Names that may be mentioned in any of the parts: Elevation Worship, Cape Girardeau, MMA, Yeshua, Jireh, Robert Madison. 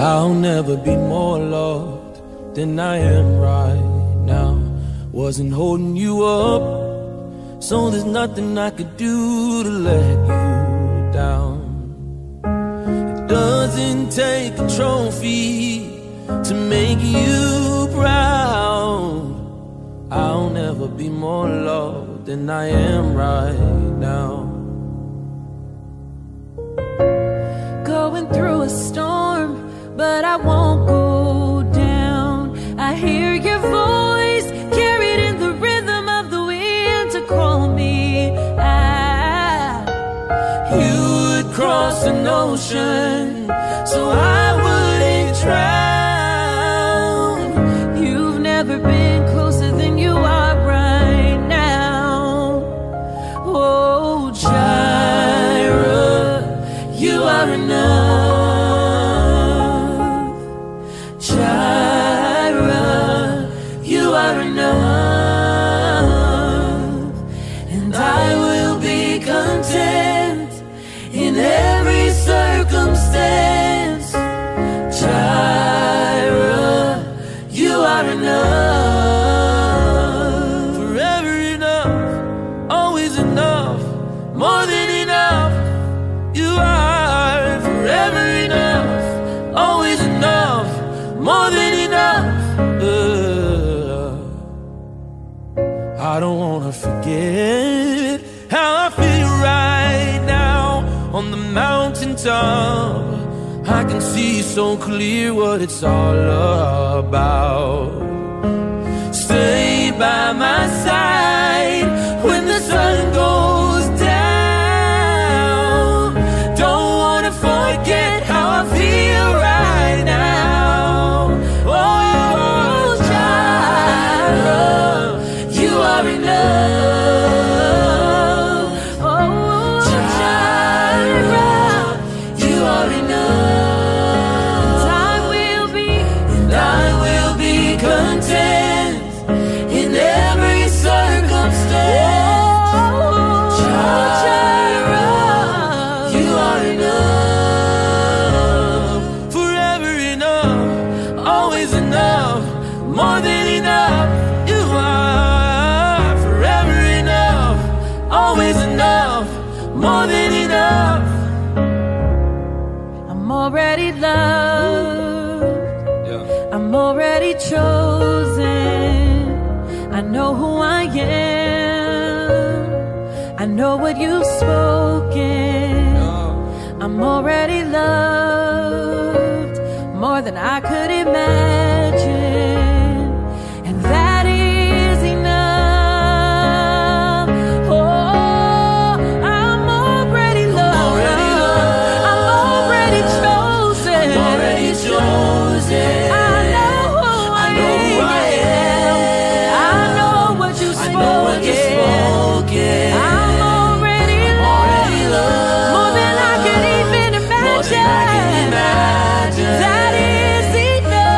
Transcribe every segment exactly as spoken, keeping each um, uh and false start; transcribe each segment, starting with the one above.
I'll never be more loved than I am right now. Wasn't holding you up, so there's nothing I could do to let you down. It doesn't take a trophy to make you proud. I'll never be more loved than I am right now. Going through a storm, but I won't go down. I hear your voice carried in the rhythm of the wind to call me out. You would cross an ocean, so I wouldn't drown. You've never been closer than you are right now. Oh, Jireh, you are enough. I don't wanna forget how I feel right now. On the mountaintop, I can see so clear what it's all about. Stay by my side when the sun goes down. Don't wanna forget how I feel right now. Oh, Jireh, you are enough. Oh, Jireh, you are enough. And I will be, and I will be content in every circumstance. Jireh, you are enough. Forever enough, always enough, more than enough. You are. More than enough. I'm already loved. Yeah. I'm already chosen. I know who I am. I know what you've spoken. No. I'm already loved more than I could imagine. And that that is enough.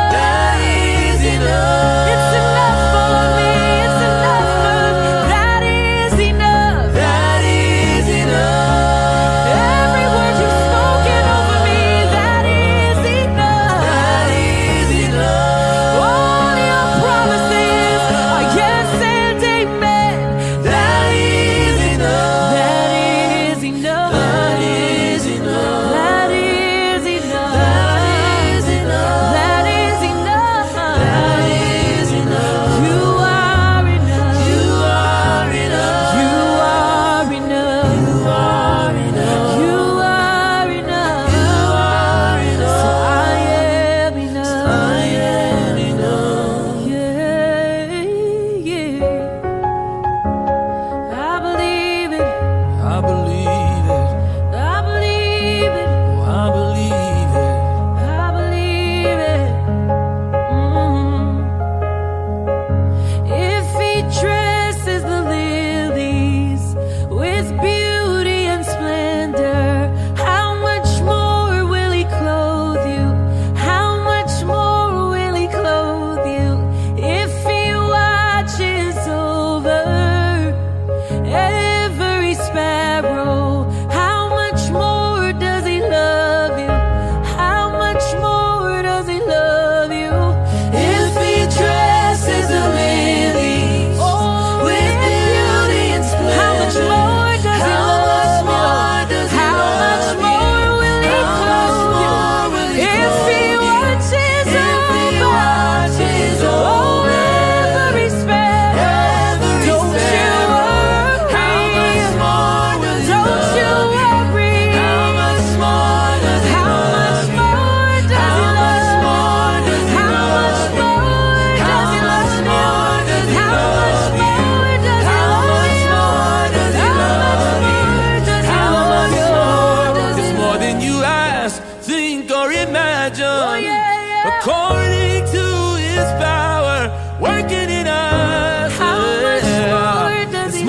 according to his power working in us. How much more does he love?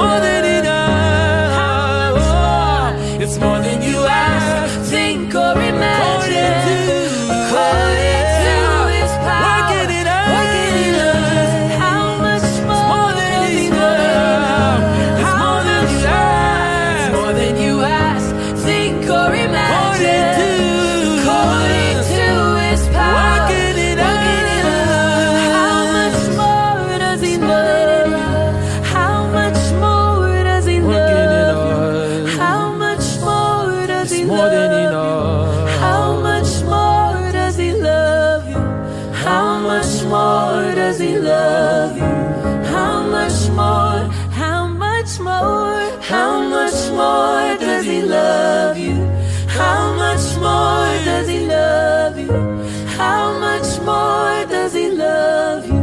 It's more than you ask, think, or imagine. According to his power, working it out. How much more than you ask? It's more than you ask, more than you ask, think, or imagine. According to his power, working it out. How much more does he love? How much more does he love? How more than he knows. How much more does he love you? How much more does he love you? How much more? How much more? How much more does he love you? How much more does he love you? How much more does he love you?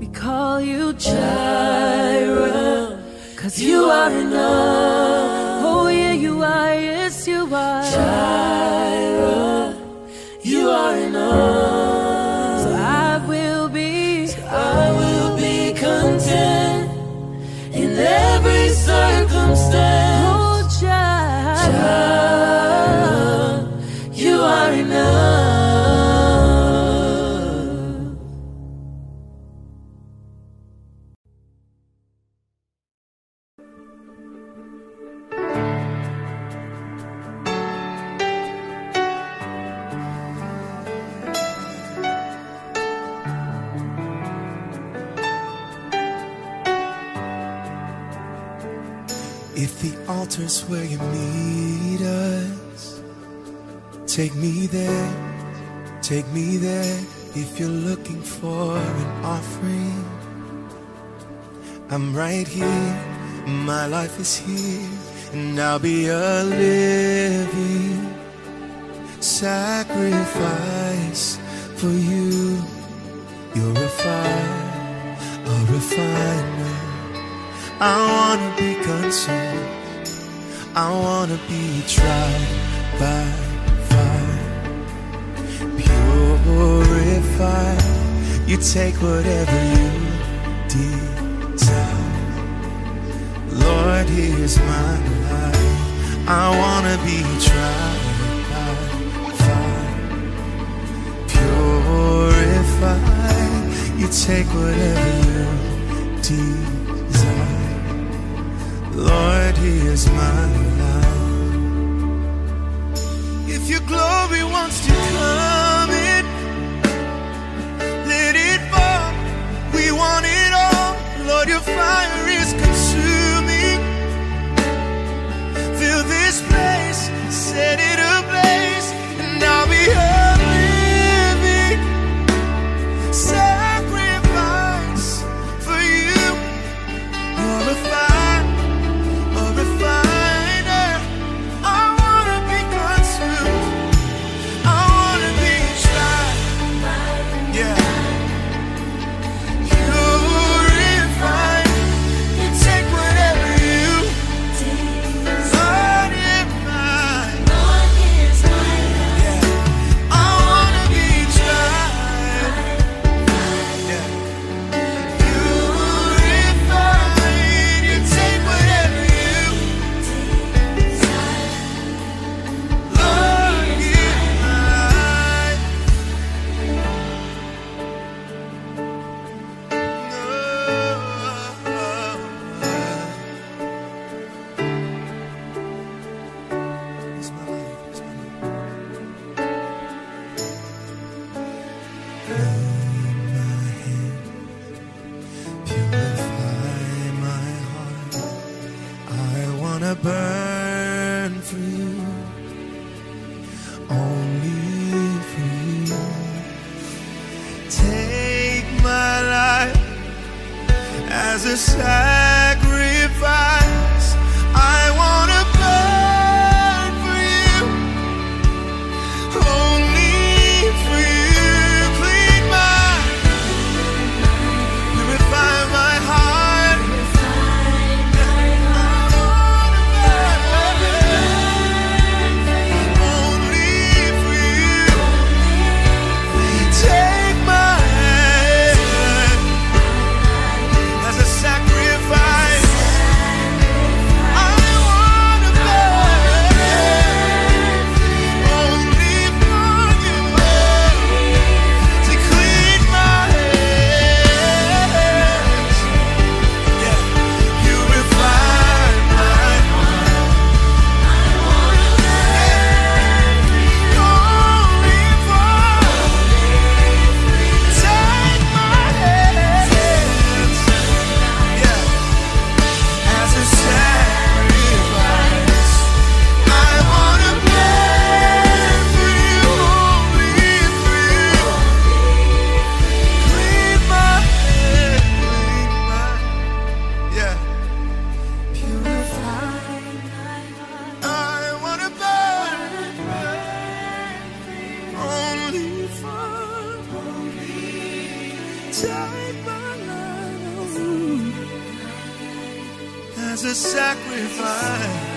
We call you Jireh, 'cause you are enough. Yes, you are Jireh, you are enough. So I will be, so I will be content in every circumstance. Oh, Jireh, Jireh, you are enough. Altar's where you meet us. Take me there, take me there. If you're looking for an offering, I'm right here, my life is here, and I'll be a living sacrifice for you. You're a fire, a refiner. I wanna be consumed, I wanna be tried by fire, purified. You take whatever you desire. Lord, here's my life. I wanna be tried by fire, purified. You take whatever you desire. Lord, here's my life. If your glory wants to come in, let it fall. We want it all. Lord, your fire is consuming. Fill this place, set it ablaze, and I'll be a living sacrifice for you. You're a fire. inside my life, ooh, as a sacrifice.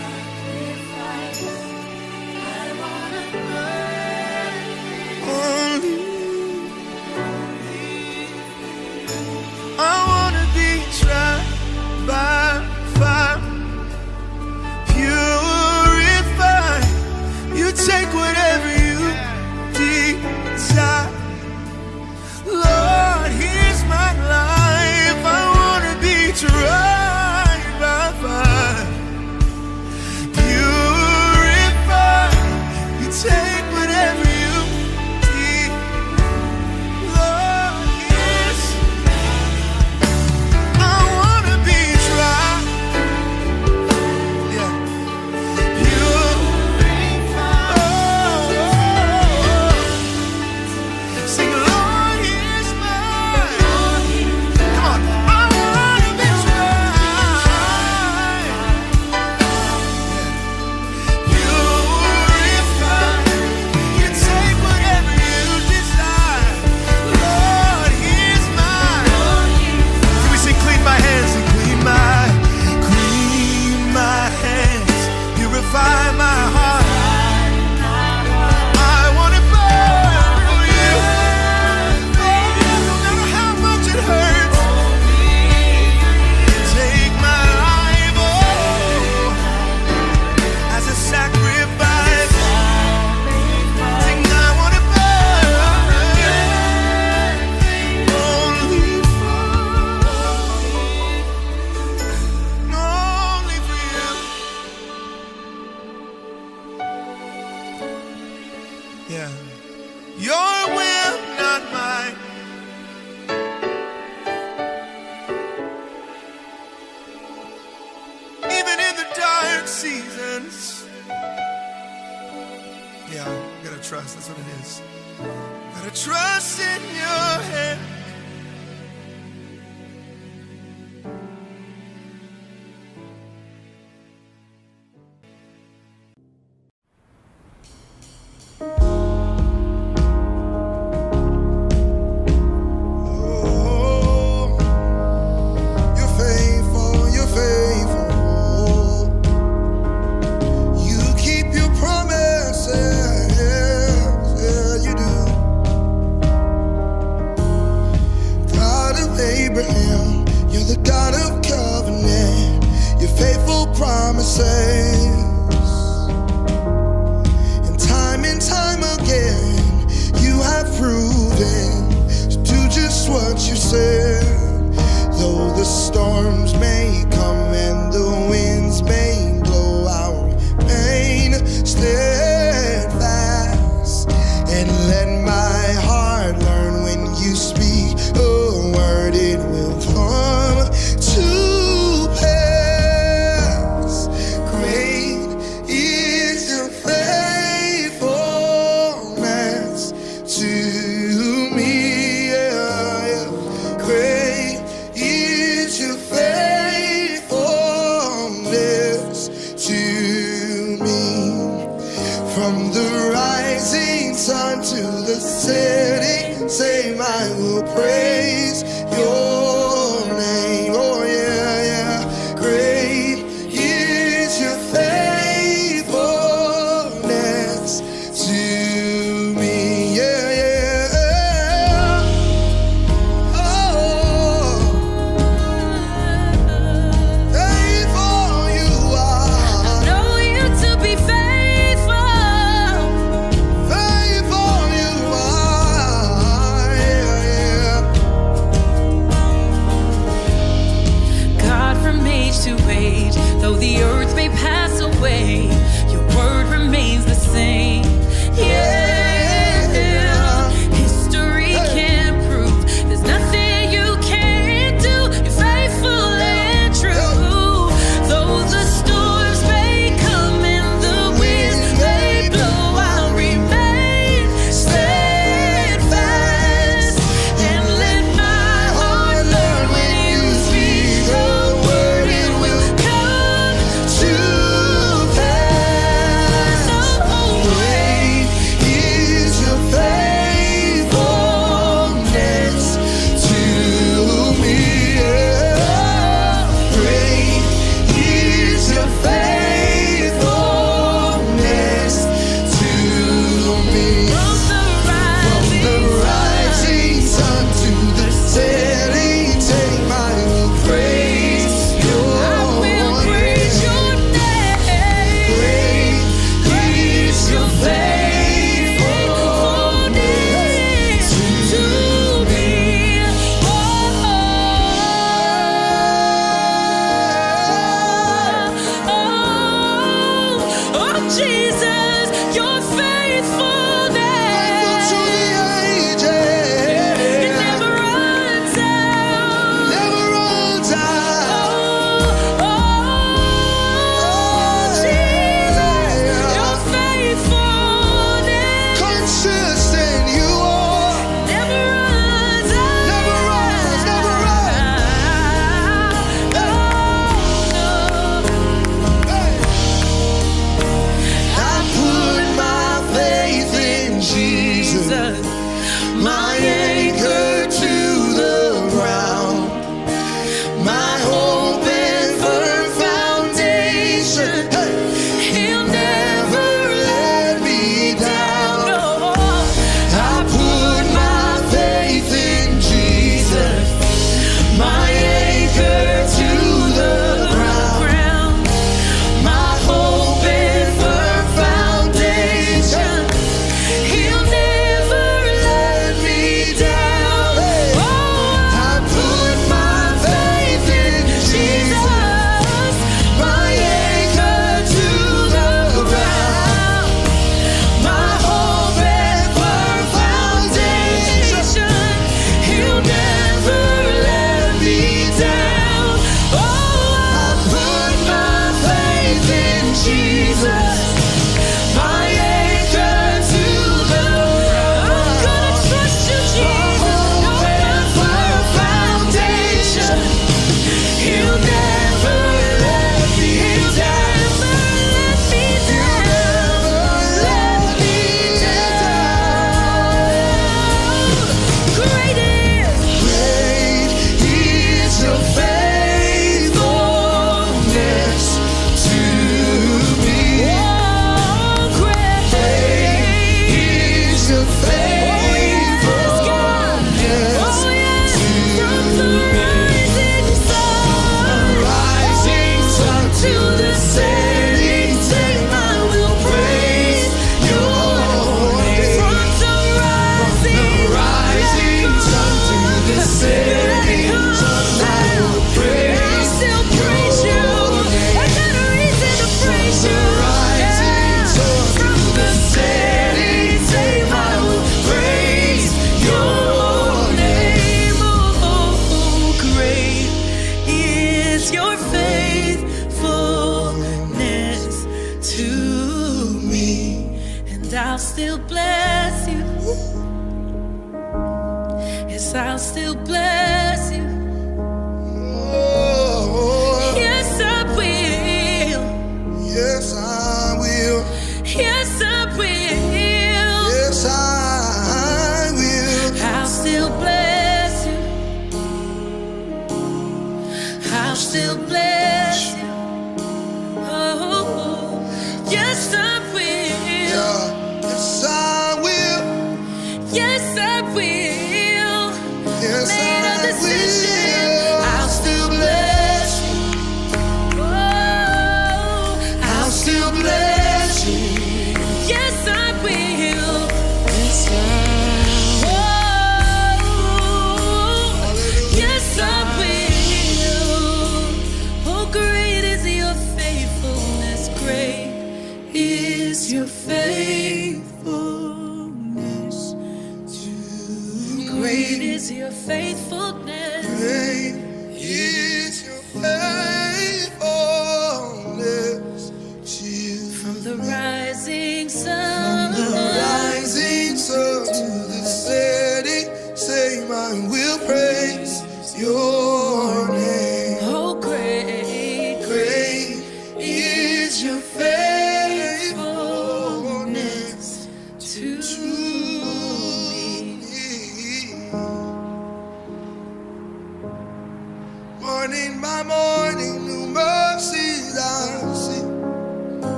This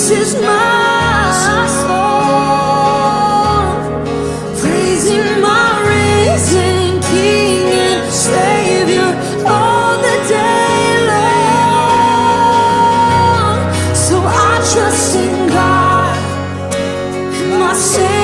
is my soul. Praise you. Jesus.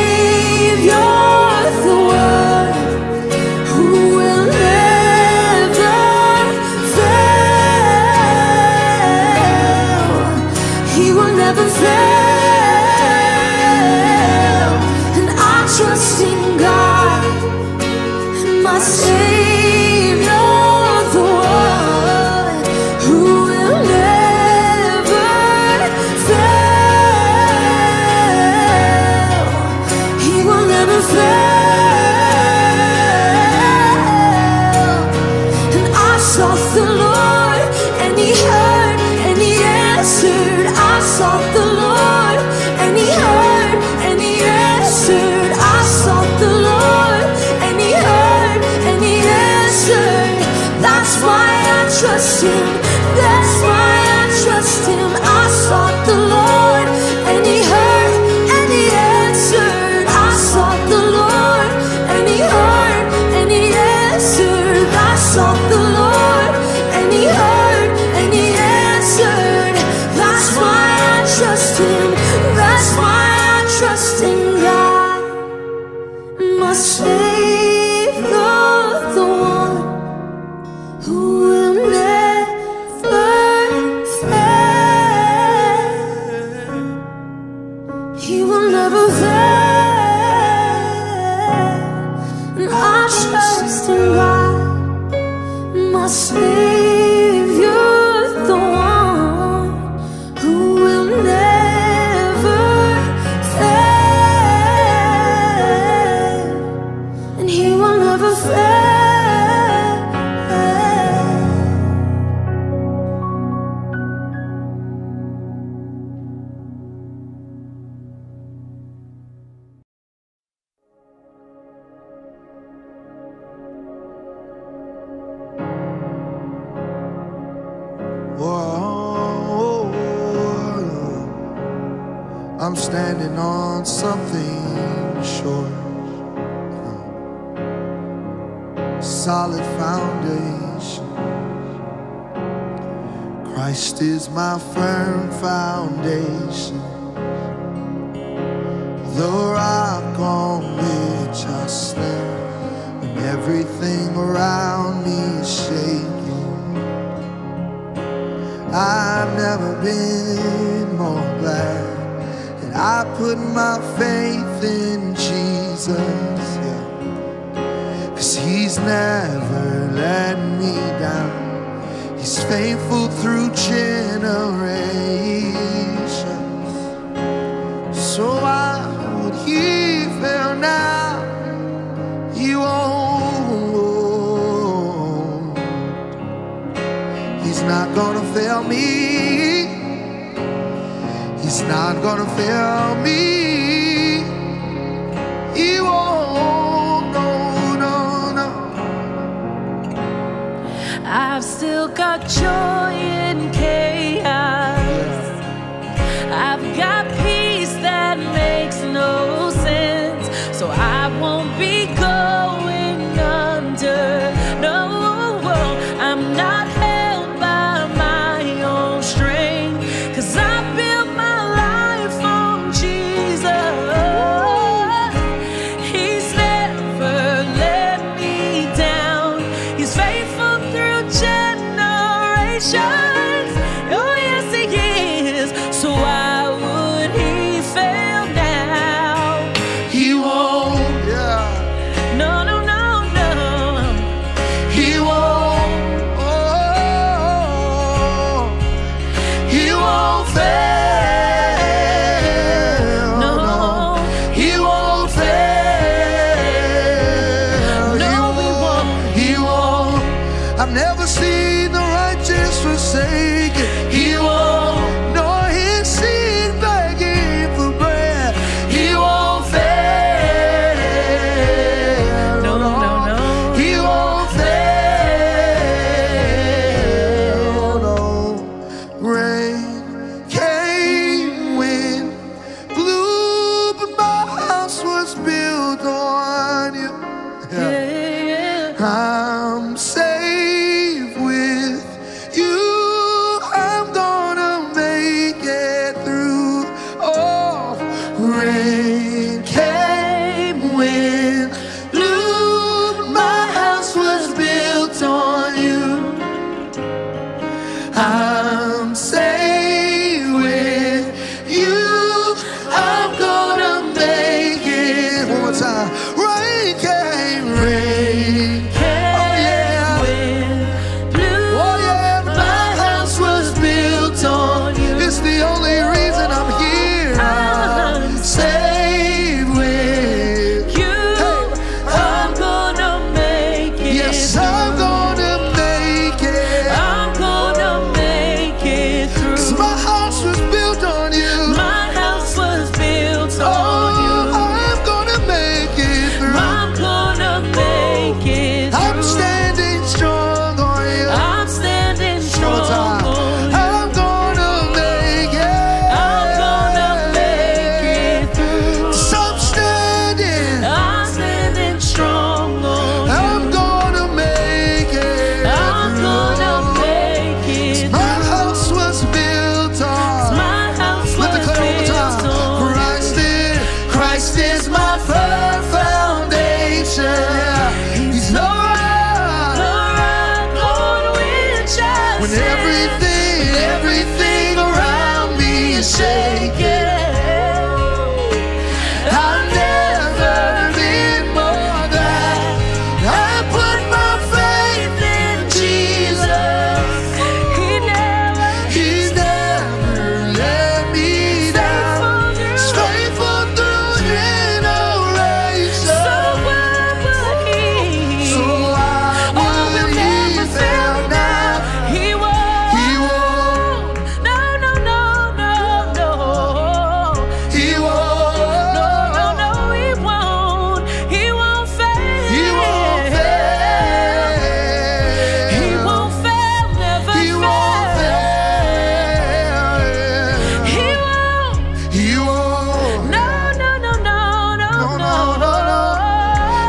wind came, wind blew. My house was built on you. I'm safe with you. I'm gonna make it. One more time. Rain came, rain came, oh yeah, wind blew. Oh yeah, my house was built on you. It's the only reason I'm here. I'm safe with you. Hey. I'm gonna make it. Yes, I'm gonna make it. I'm gonna make it through. 'Cause my house was built on you. My house was built on you. I'm gonna make it through. I'm gonna make it through. I'm standing strong on you. I'm standing strong on you. I'm gonna make it. I'm gonna make it through. 'Cause I'm standing. I'm standing strong on you. I'm gonna make it. I'm gonna make it. My house was built on. My house Let was the claim built one more time. on. Christ is, Christ is my firm foundation. He's the rock, the rock on which I When stand. everything, everything around me is shaking, I've never been more than. I put my faith in Jesus. He never, He's never let me down. He's faithful through generations. So where will he? So why Oh, will will never he fail fail now? He won't. He won't. No, no, no, no, no. He won't. No, no, no, he won't. He won't fail. He won't fail. He won't fail, never He won't fail. fail. He won't. He won't. No, no, no, no, no, No, no, no, no. He won't. I know him.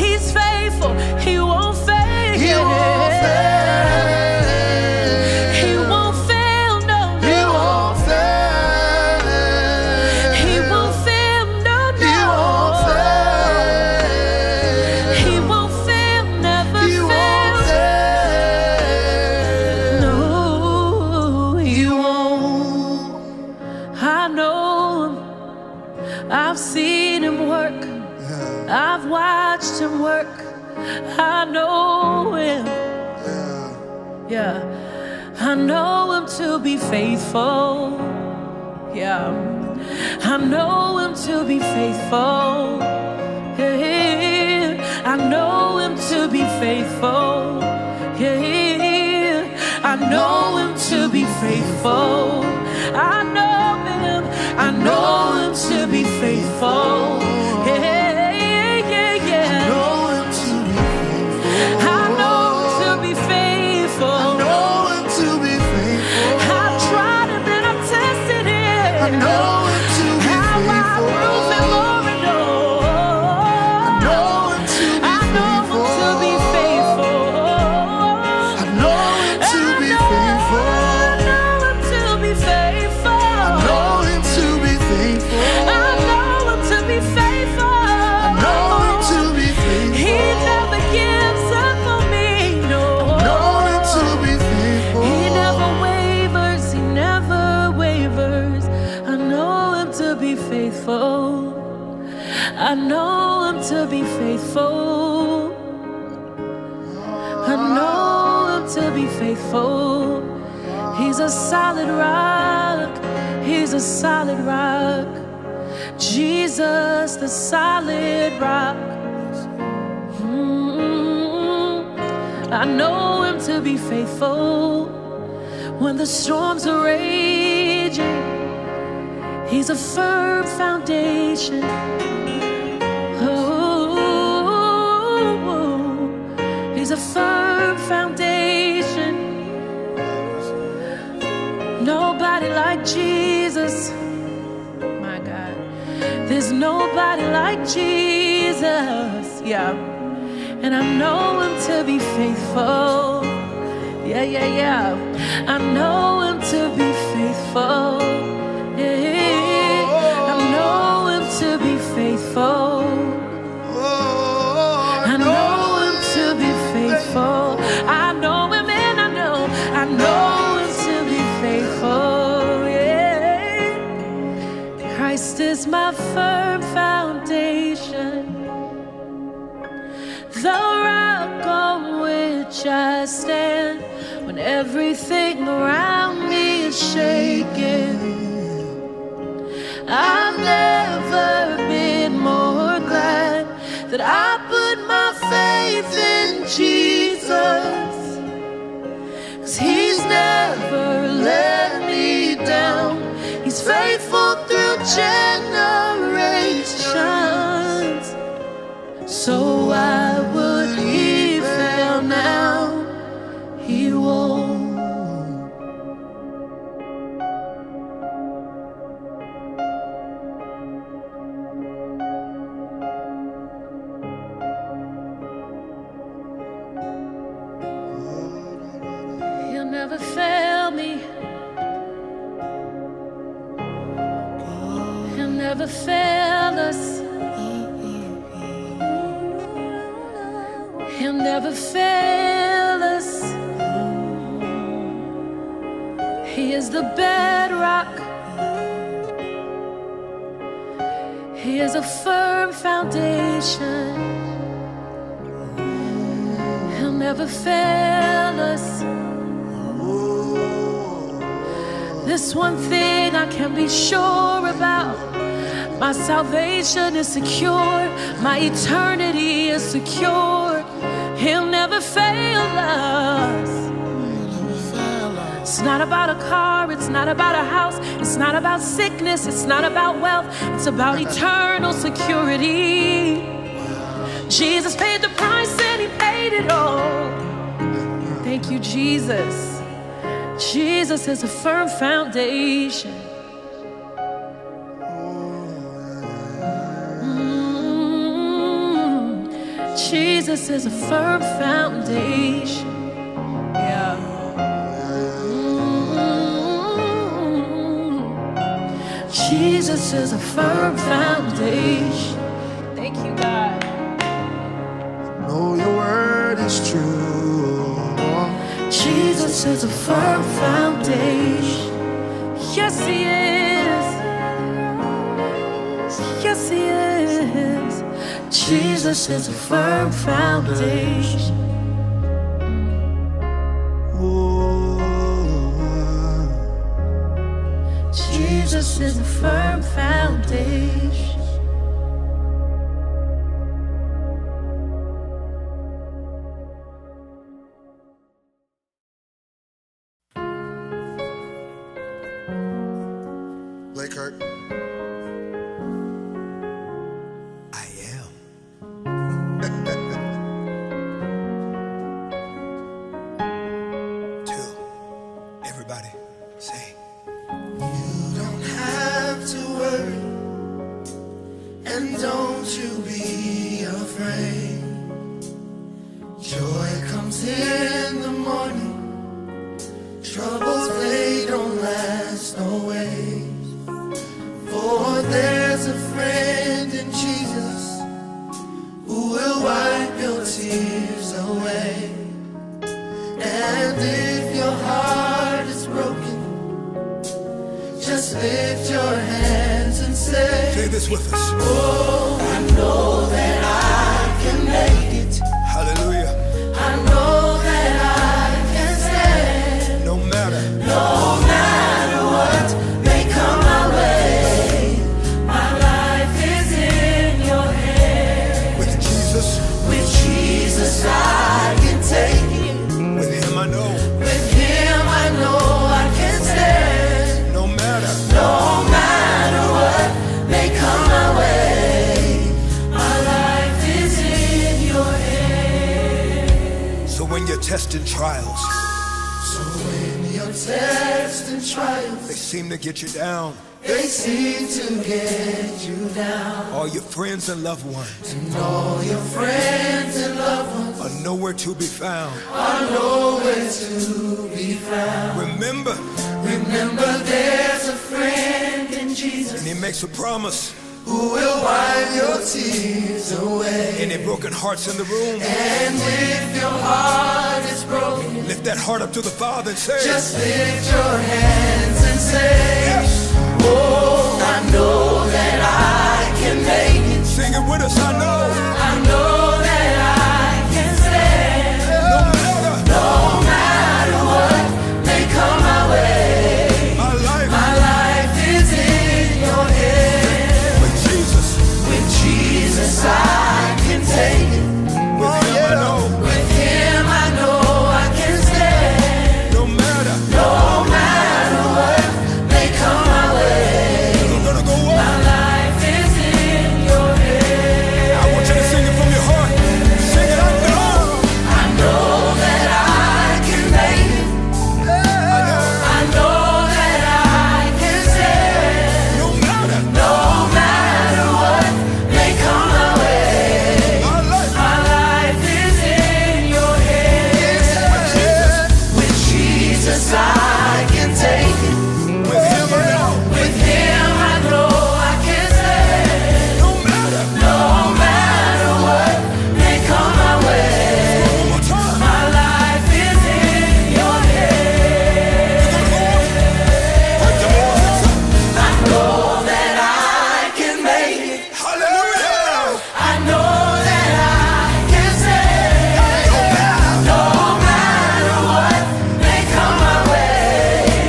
He's faithful. He won't fail. He won't fail. He won't fail. No, no. He won't fail. He won't fail. No, no. He won't fail. He won't fail. Never He won't fail. fail. No, he won't. I know him. I've seen him work. Yeah, I've watched him work. I know him. yeah. Yeah. I know him to be faithful. Yeah. I know him to be faithful. Yeah. I know him to be faithful. Yeah. I know him to be faithful. I know him. I know him to be faithful. Yeah. Yeah. Yeah. Know him to be faithful. I know him to be faithful. Know him to be faithful. I've tried and then I've tested it. I know him to be How I faithful. prove him over and over. I know him to be I know him to be faithful. I know him to be faithful. I know him to be faithful. I know him to be faithful. I know him to be faithful. I know him to be faithful. He never gives up on me. No. Know him to be faithful. He never wavers, he never wavers. I know him to be faithful. I know him to be faithful. I know him to be faithful. He's a solid rock. He's a solid rock. Jesus, the solid rock. Mm. I know him to be faithful. When the storms are raging, he's a firm foundation. Oh, he's a firm foundation. Nobody like Jesus. My God. There's nobody like Jesus. Yeah. And I know him to be faithful. Yeah, yeah, yeah. I know him to be faithful. Yeah. Christ is my firm foundation, the rock on which I stand when everything around me is shaking. I've never been more glad that I put my faith in Jesus, 'cause He's never let me down. He's faithful through generations, so why would He fail now? He won't. He'll never fail me. He'll never fail us. He'll never fail us. He is the bedrock. He is a firm foundation. He'll never fail us. This one thing I can be sure about: my salvation is secure, my eternity is secure. He'll never fail us. It's not about a car, it's not about a house, it's not about sickness, it's not about wealth, it's about eternal security. Jesus paid the price and He paid it all. Thank you, Jesus. Jesus is a firm foundation. Jesus is a firm foundation. Yeah. Mm-hmm. Jesus is a firm foundation. Thank you, God. I know Your word is true. Jesus is a firm foundation. Yes, He is. Yes, He is. Jesus is a firm foundation. Oh, Jesus is a firm foundation. Get you down. They seem to get you down. All your friends and loved ones, and all your friends and loved ones, are nowhere to be found. Are nowhere to be found. Remember, remember, there's a friend in Jesus, and He makes a promise, who will wipe your tears away. Any broken hearts in the room? And if your heart is broken, lift that heart up to the Father and say, just lift your hands and say, yes. Oh, I know that I can make it. Sing it with us, I know. I know that I can stand. No matter, no matter what may come my way. My life, my life is in your hands. With Jesus, with Jesus I can take it. With oh, him yeah. I know. With him I know I can stand. No matter, no matter what may come my way. I'm gonna go up. My life is in your hands. I want you to sing it from your heart. Sing it, I know. I know that I can make it. Yeah. I know. I know that I can stand. No matter, no matter what may come my way.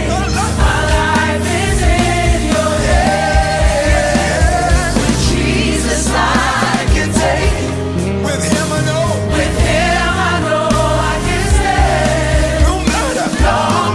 My life, my life is in your hands. With Jesus I can take it. With him I know. With him I know I can stand. No matter, no matter what may come my way. one more time. My life is in your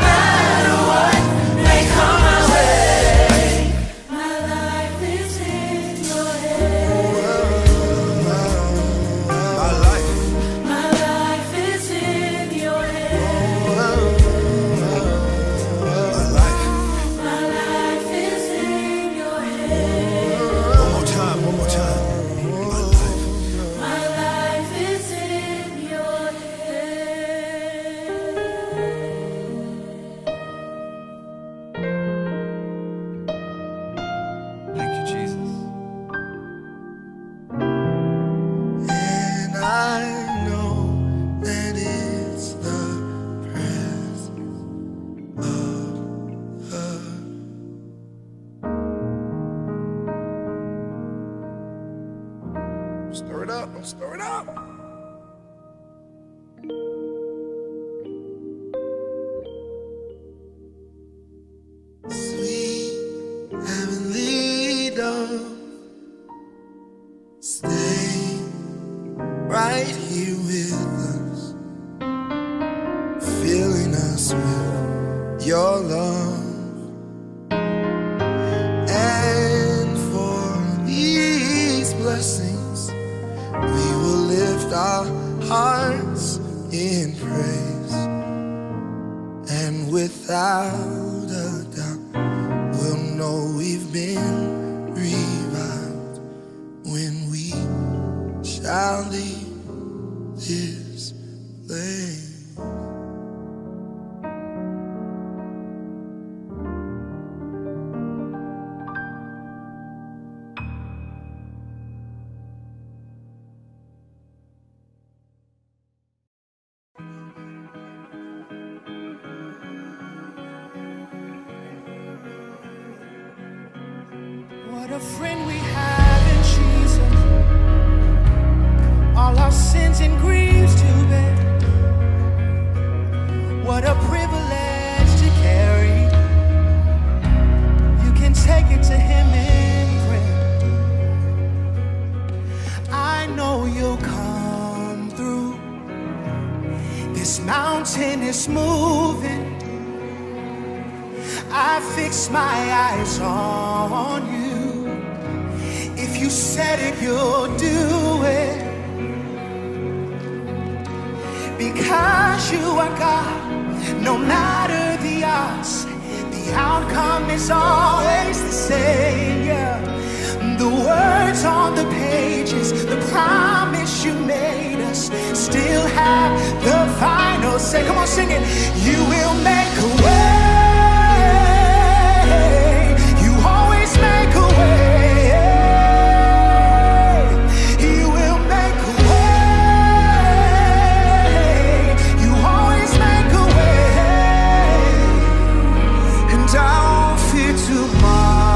hands. Put the music up. I know that I can make it. Hallelujah. I know that I can stand. No matter, no matter what may come my way. My life, My life is in your hands. With Jesus I can take it. with him I know. With him I know I can stand. No matter, No matter what may come my way. My life is in your hands. my life, My life is in your hands. my life. My life is in your hands. One more time, one more time. My life. My life is in your hands. Thank you, Jesus. And I know that it's the presence of her. Stir it up, stir it up. Sweet heavenly dove, stay right here with us, filling us with your love. And for these blessings, we will lift our hearts in praise. And without a doubt, we'll know we've been revived when we shall leave this place. What a friend we have in Jesus. All our sins and griefs to bear. What a privilege to carry. You can take it to him in prayer. I know you'll come through. This mountain is moving. I fix my eyes on you.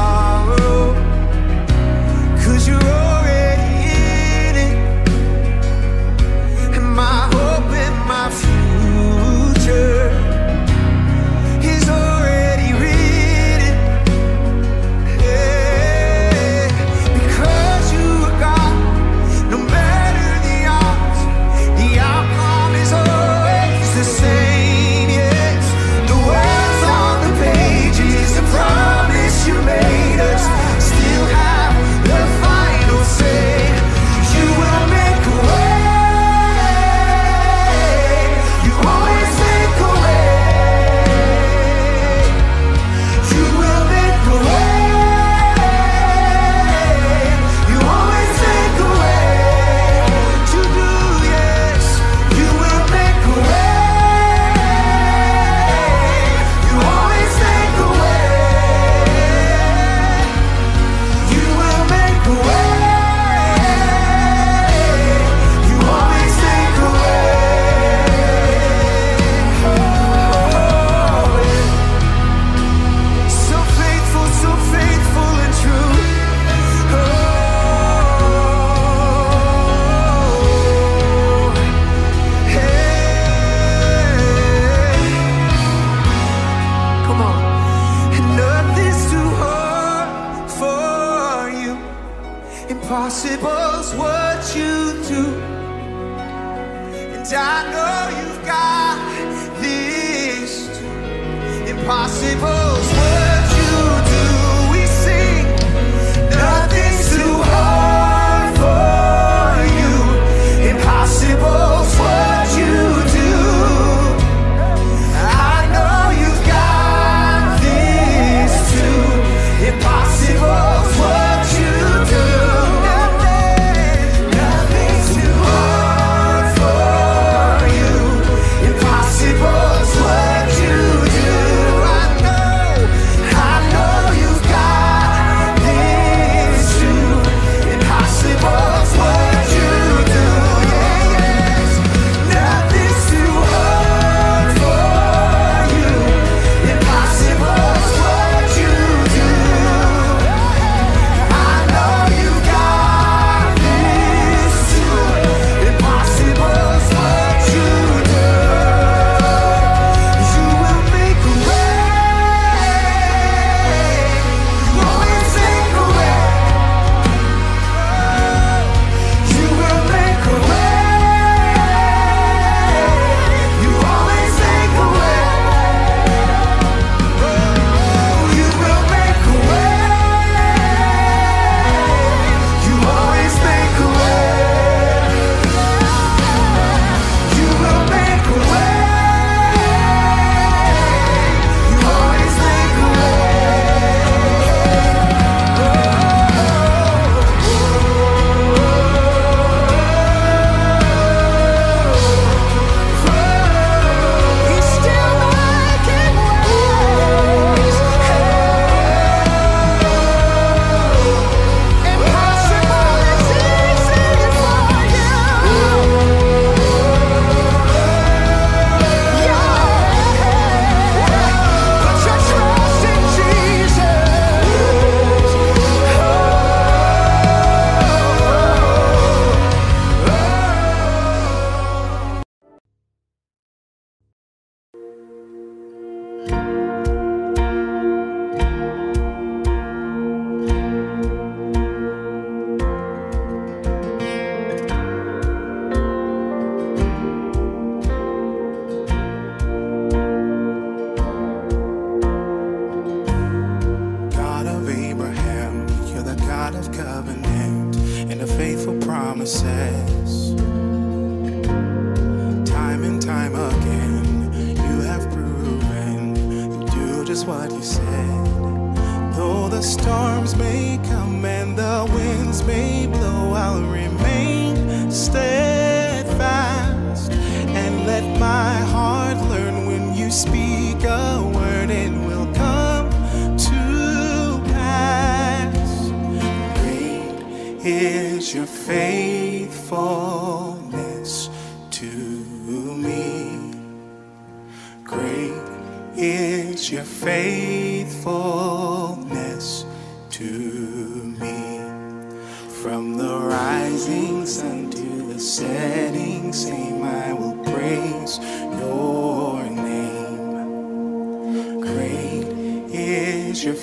If you said it, you'll do it. Because you are God, no matter the odds, the outcome is always the same. Yeah. The words on the pages, the promise you made us, still have the final say. Come on, sing it. You will make a way. You always make a way. You will make a way. You always make a way. And I'll fear tomorrow. Impossible's what you do, and I know you've got this too. Impossible's what you do. We sing, nothing's too hard for you. Impossible's what you do. I know you've got this too. Impossible's what you do. Rising sun to the setting, same I will praise your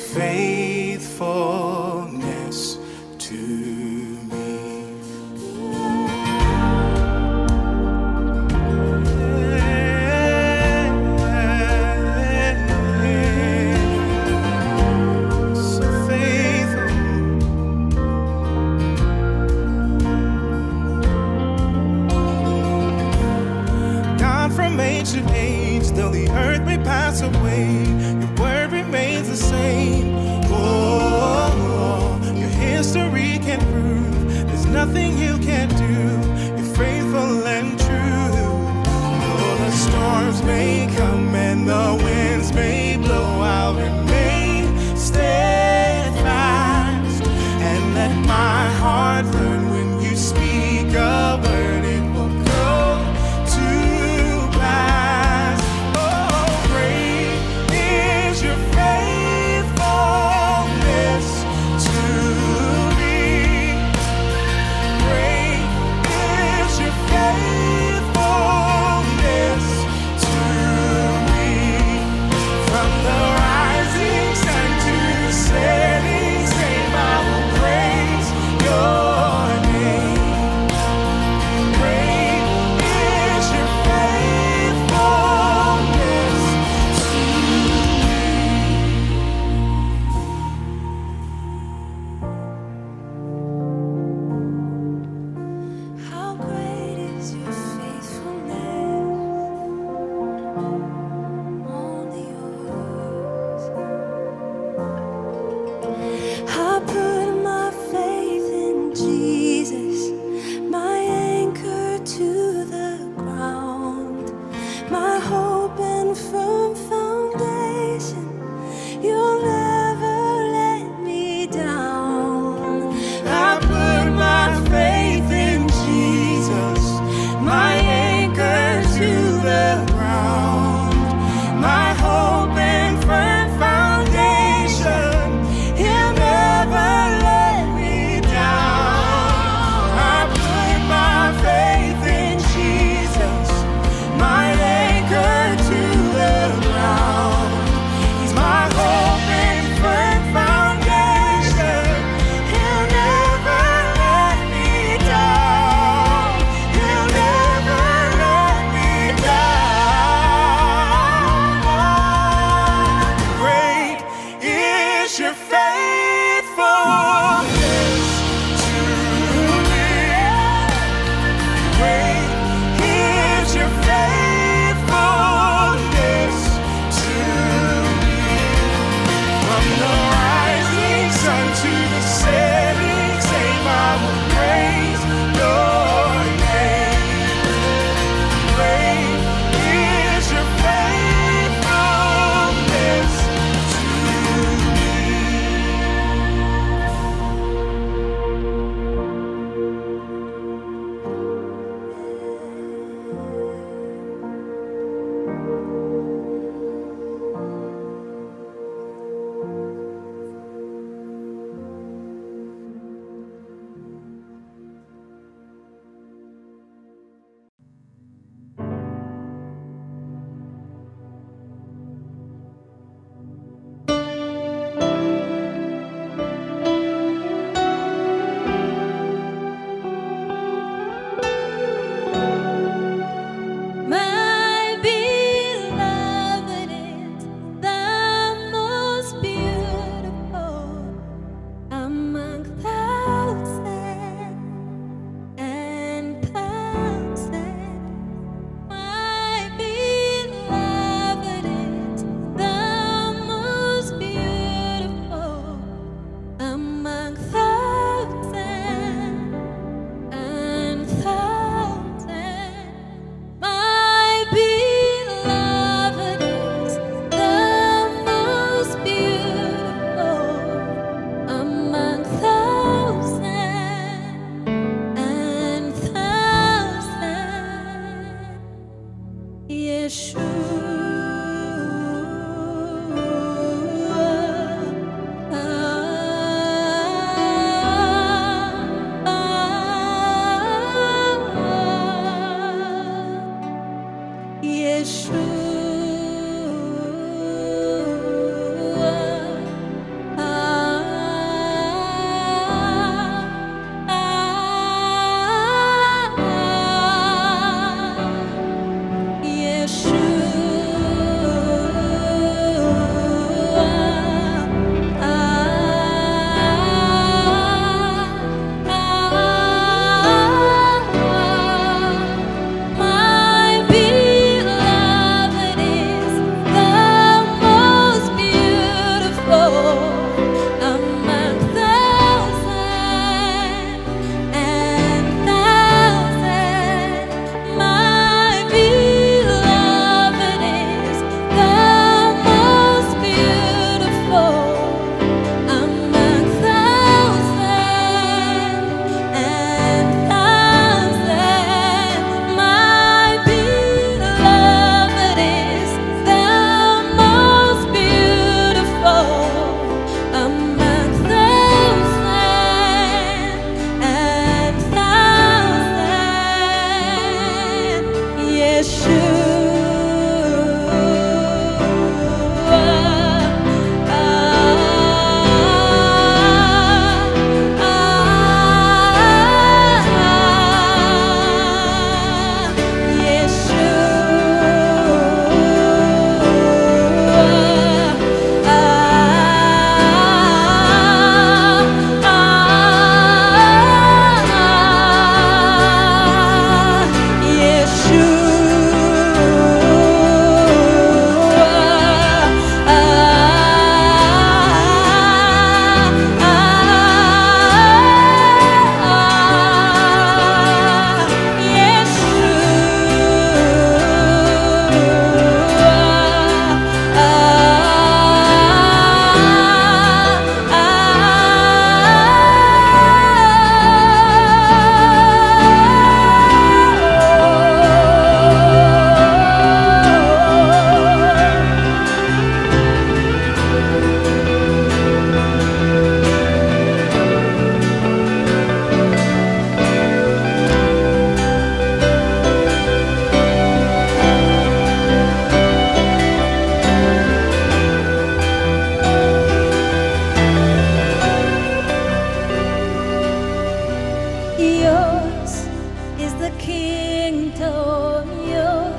the kingdom yours?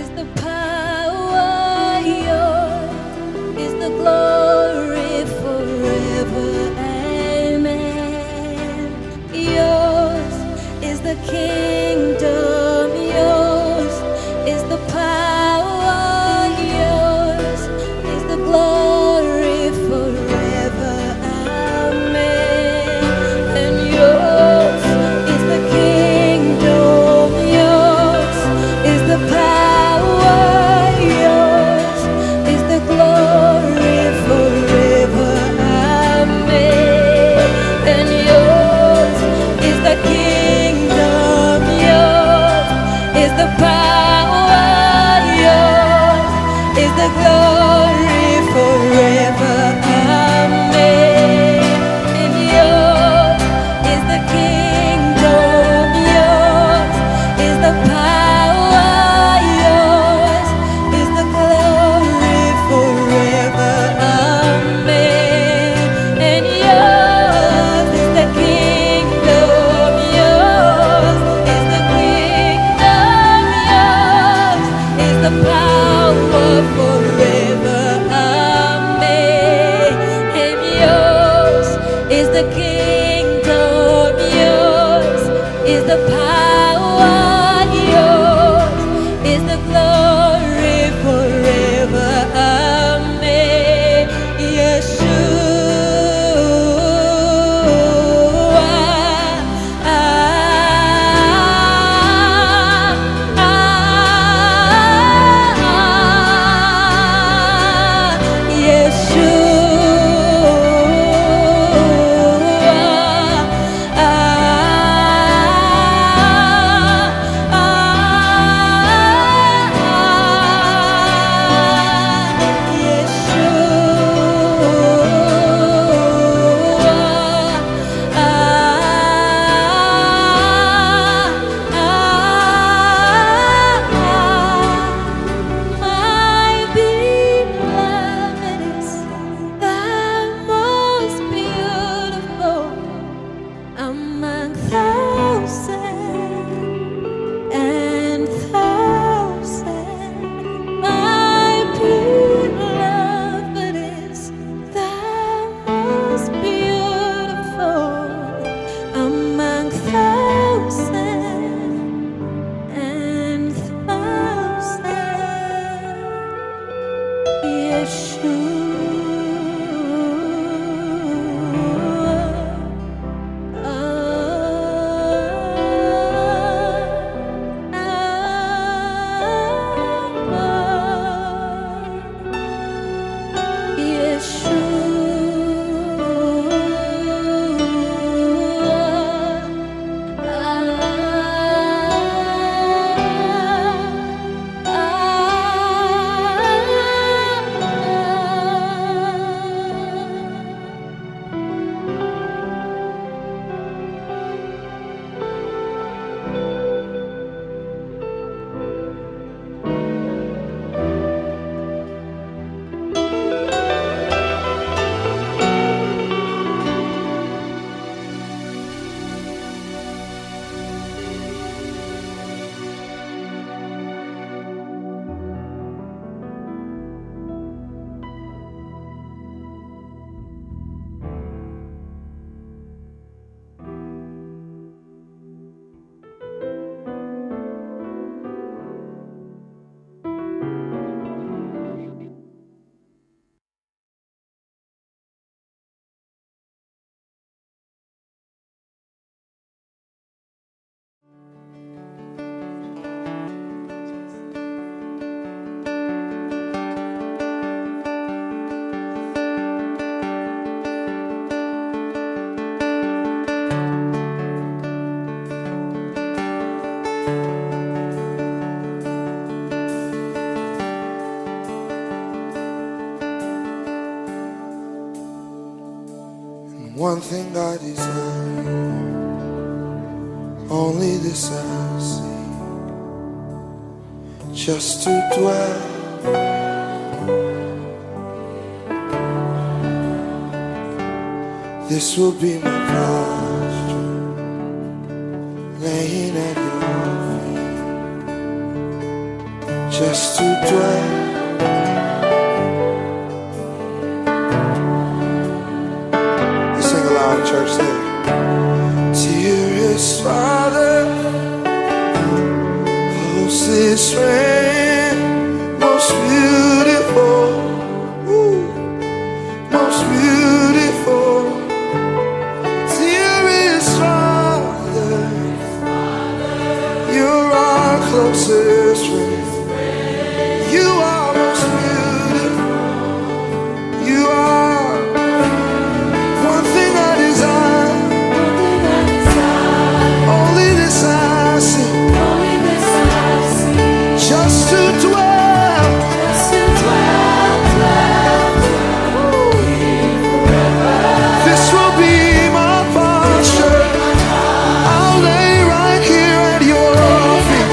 Is the power yours? Is the glory forever? Amen. Yours is the kingdom yours? Is the power yours? Is the glory forever? Amen. And yours is the kingdom yours? Is the power yours? Is the glory forever? Amen. And yours is the kingdom yours? Is the power yours? Is the glory forever? Amen. And yours is the kingdom yours? Is the power yours? Is the glory forever? Amen. And yours is the kingdom yours? Is the kingdom yours? Is the power forever? Amen. And yours is the kingdom yours? Is the power yours? Is the glory forever? Amen. Yeshua, my beloved is the most beautiful among thousand and thousand. My beloved is the most beautiful among thousand and thousand. Yeshua, ah, ah, Yeshua. One thing I desire, only this I seek, just to dwell . This will be my posture, laying at your feet, just to dwell. Let's sing aloud, church, there. Dearest Father, closest friend, most beautiful, ooh, most beautiful. Dearest Father, you're our closest friend. You are most beautiful. You are one thing I desire, only this I see. Just to dwell, just to dwell, dwell, dwell here forever. This will be my posture. I'll lay right here at your feet.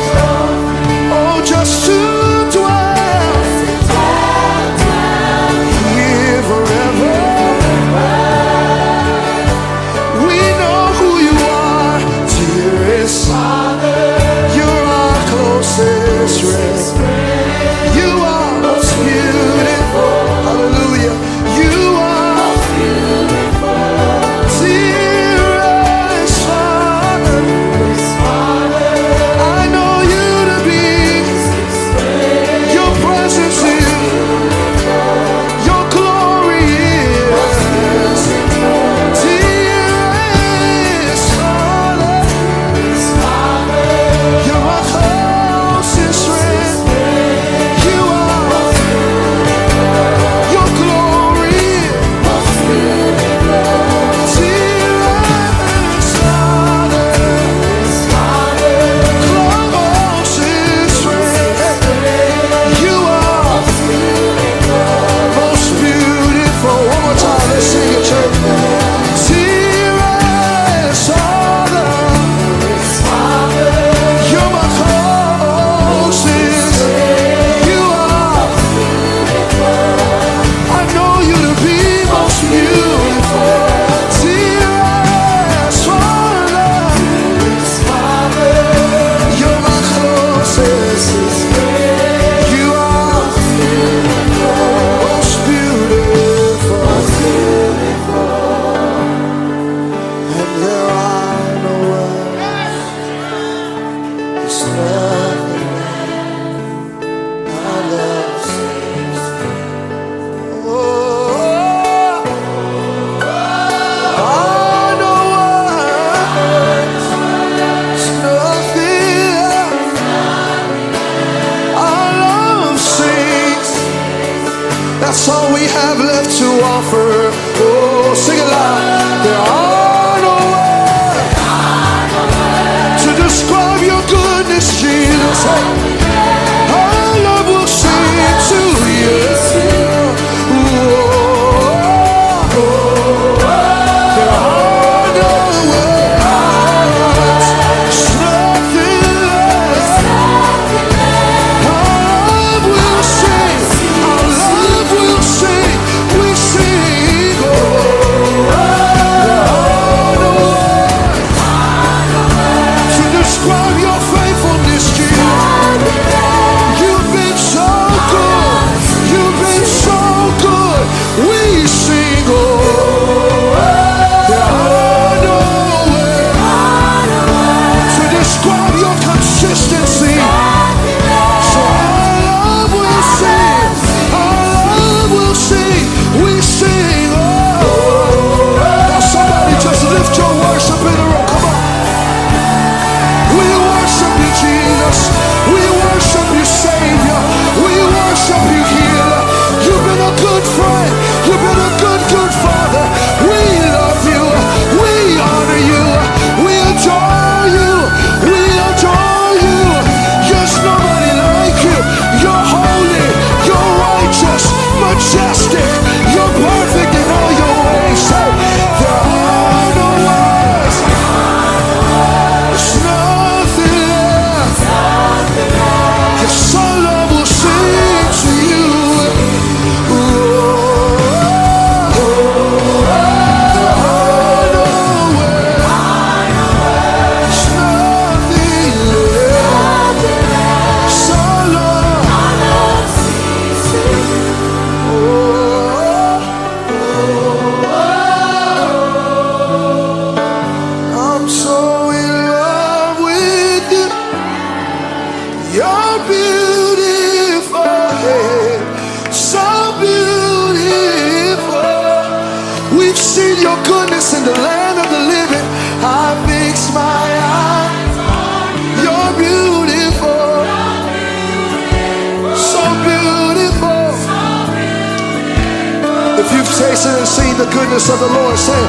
tasted and seen the goodness of the Lord. Say,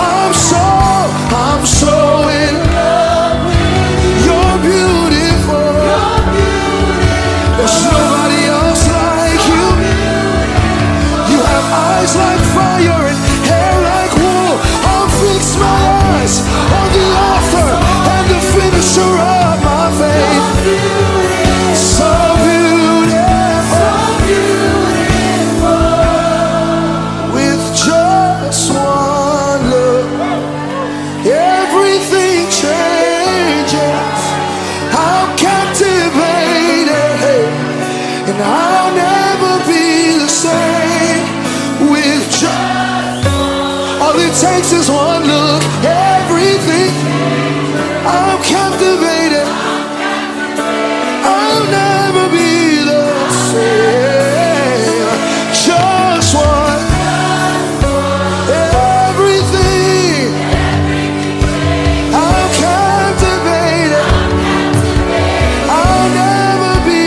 I'm so, I'm so in love with you. You're beautiful. You're beautiful. There's nobody else like you. You have eyes like fire and hair like wool. I'll fix my eyes on the author and the finisher of my faith. So I'll never be the same with just one. All it takes is one look, everything. I'm captivated. I'll never be the same. Just one. Everything. I'm captivated. I'll never be.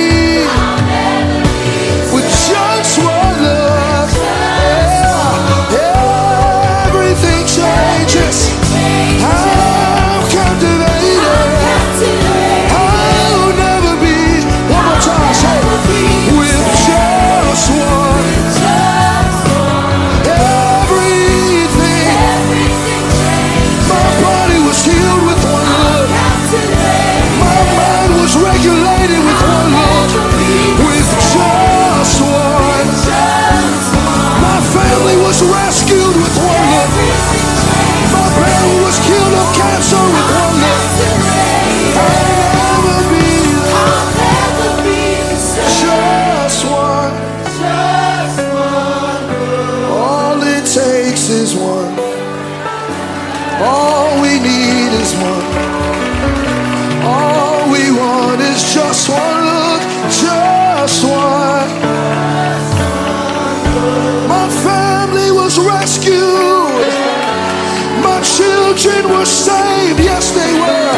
Were saved, yes they were.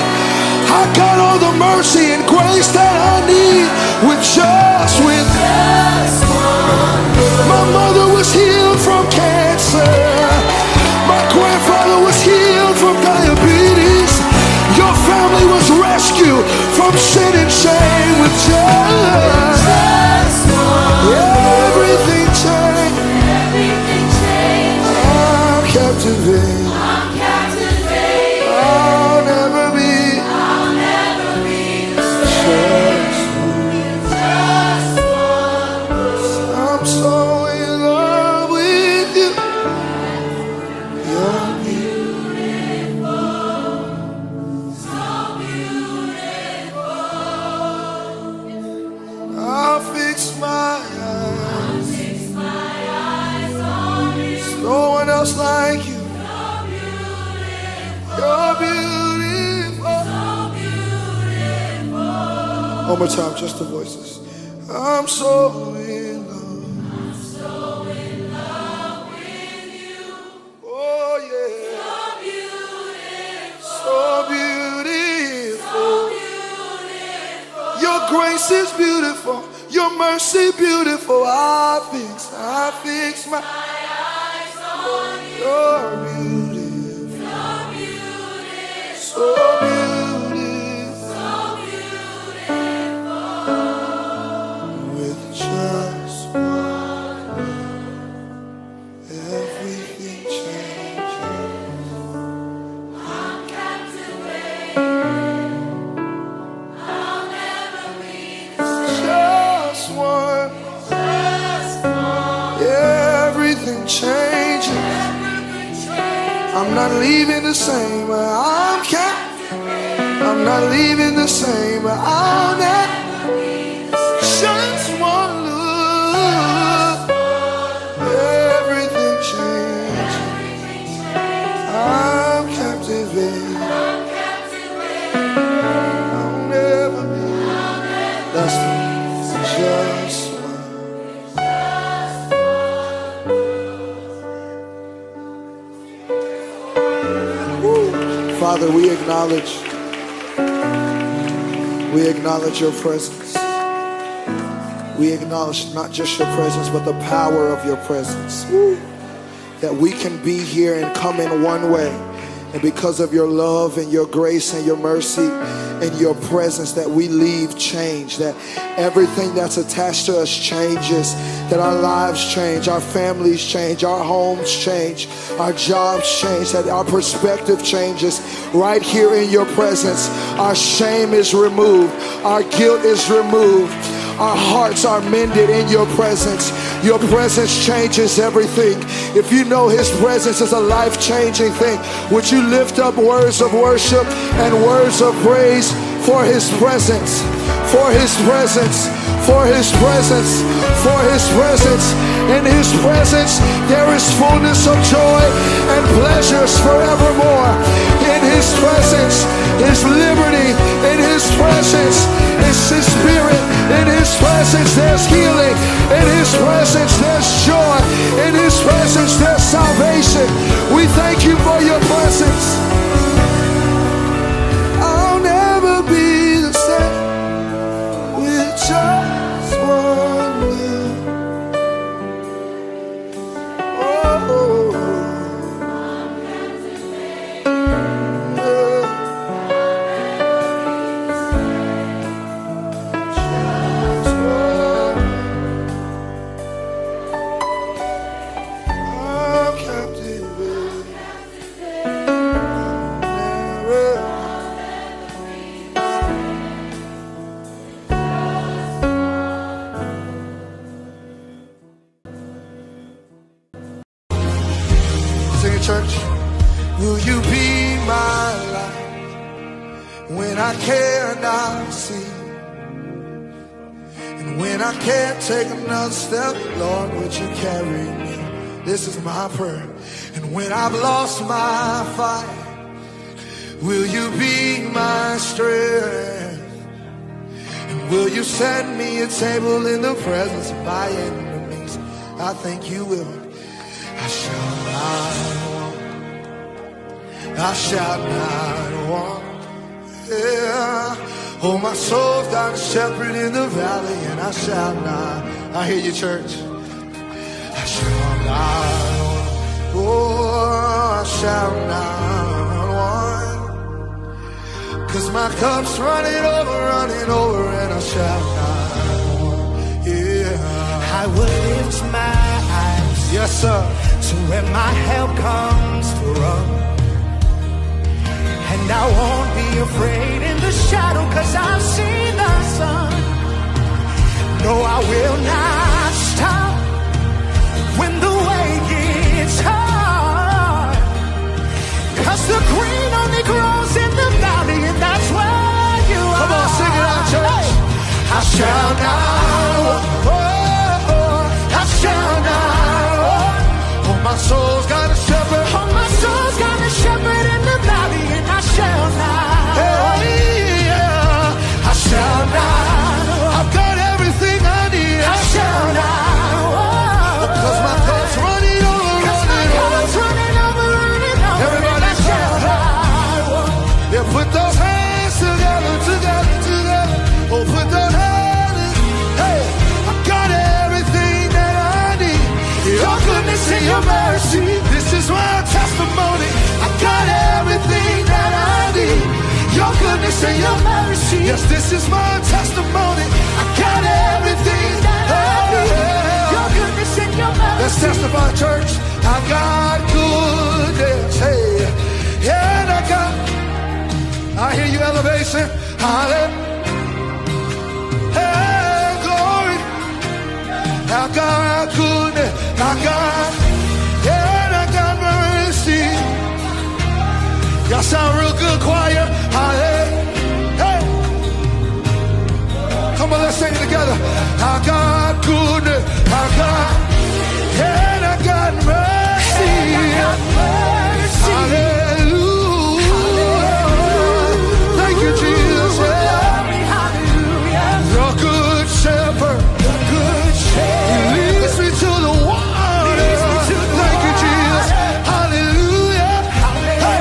I got all the mercy and grace that I need with just with just one. My mother was healed from cancer. My grandfather was healed from diabetes. Your family was rescued from sin and shame with just, just one. Yeah, everything changed. Everything changed. I'm captivated. One more time, just the voices. I'm so in love. I'm so in love with you. Oh yeah. So beautiful. So beautiful. So beautiful. Your grace is beautiful. Your mercy beautiful. I fix, I fix my, my eyes on you. You're beautiful. You're beautiful. So beautiful. I'm not leaving the same. I'm captivated. I'm not leaving the same. I'm not leaving the same. Just one look, everything changed. I'm captivated. I'll never be. That's just. Father, we acknowledge, we acknowledge your presence. We acknowledge not just your presence, but the power of your presence. Woo. that we can be here and come in one way. And because of your love and your grace and your mercy and your presence, that we leave changed, that everything that's attached to us changes, that our lives change, our families change, our homes change, our jobs change, that our perspective changes right here in your presence. Our shame is removed. Our guilt is removed. Our hearts are mended in your presence. Your presence changes everything. If you know his presence is a life-changing thing, would you lift up words of worship and words of praise for his presence, for his presence, for his presence, for his presence. In his presence there is fullness of joy and pleasures forevermore. In his presence is liberty. In his presence is his spirit. In his presence there's healing. In his presence there's joy. In his presence there's salvation. We thank you for your presence. I'll never be the same with just one you. Oh. Take another step, Lord, would you carry me? This is my prayer. And when I've lost my fight, will you be my strength? And will you set me a table in the presence of my enemies? I think you will. I shall not want. I shall not want. Yeah. Oh, my soul's down a shepherd in the valley, and I shall not. I hear you, church. I shall not. Oh, I shall not want. Cause my cup's running over, running over, and I shall not want. Yeah. I will lift my eyes. Yes, sir. To where my help comes from. And I won't be afraid in the shadow, cause I've seen the sun. No, I will not stop when the way gets hard, cause the green only grows in the valley, and that's where you are. Come on, sing it out, church. I shall not walk, oh, oh, I shall not walk. Oh, my soul's got a shepherd. Oh, my soul's got a shepherd in the valley, and I shall not. Hey, yeah. I shall not. I've got everything I need. I shall not. Because my cup's running over, running over. Cause my cup's running over, running over. Everybody shout out. Yeah, put those hands together, together, together. Oh, put those hands. Hey, I got everything that I need. Your goodness and your mercy. This is my testimony. I got everything that I need. Your goodness and your mercy. Yes, this is my testimony. I got everything that I need. Your goodness and your mercy. Let's testify, church. I got goodness. Hey, and I got. I hear you, elevation. Hallelujah. Hey, glory. I got goodness. I got. Y'all sound real good, choir. Hallelujah. Hey. Come on, let's sing it together. I got goodness. I got, and I got mercy. Hallelujah. Thank you, Jesus. Hallelujah. Your good shepherd. Your good shepherd. He leads me to the water. Thank you, Jesus. Hallelujah. Hallelujah.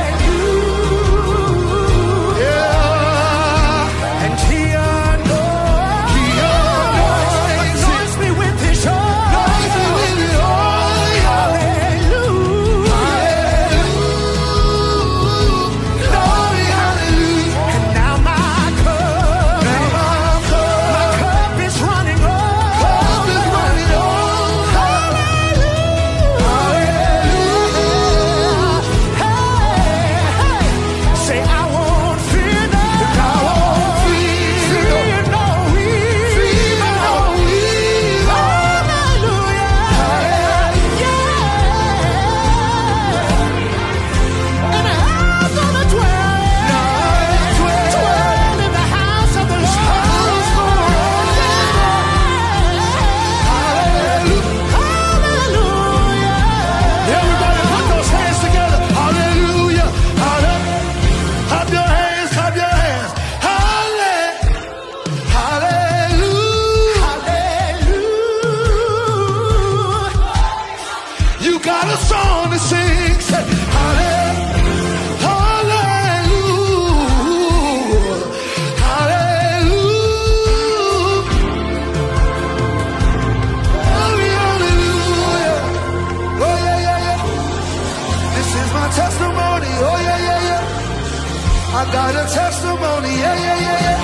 I got a testimony, yeah, yeah, yeah, yeah.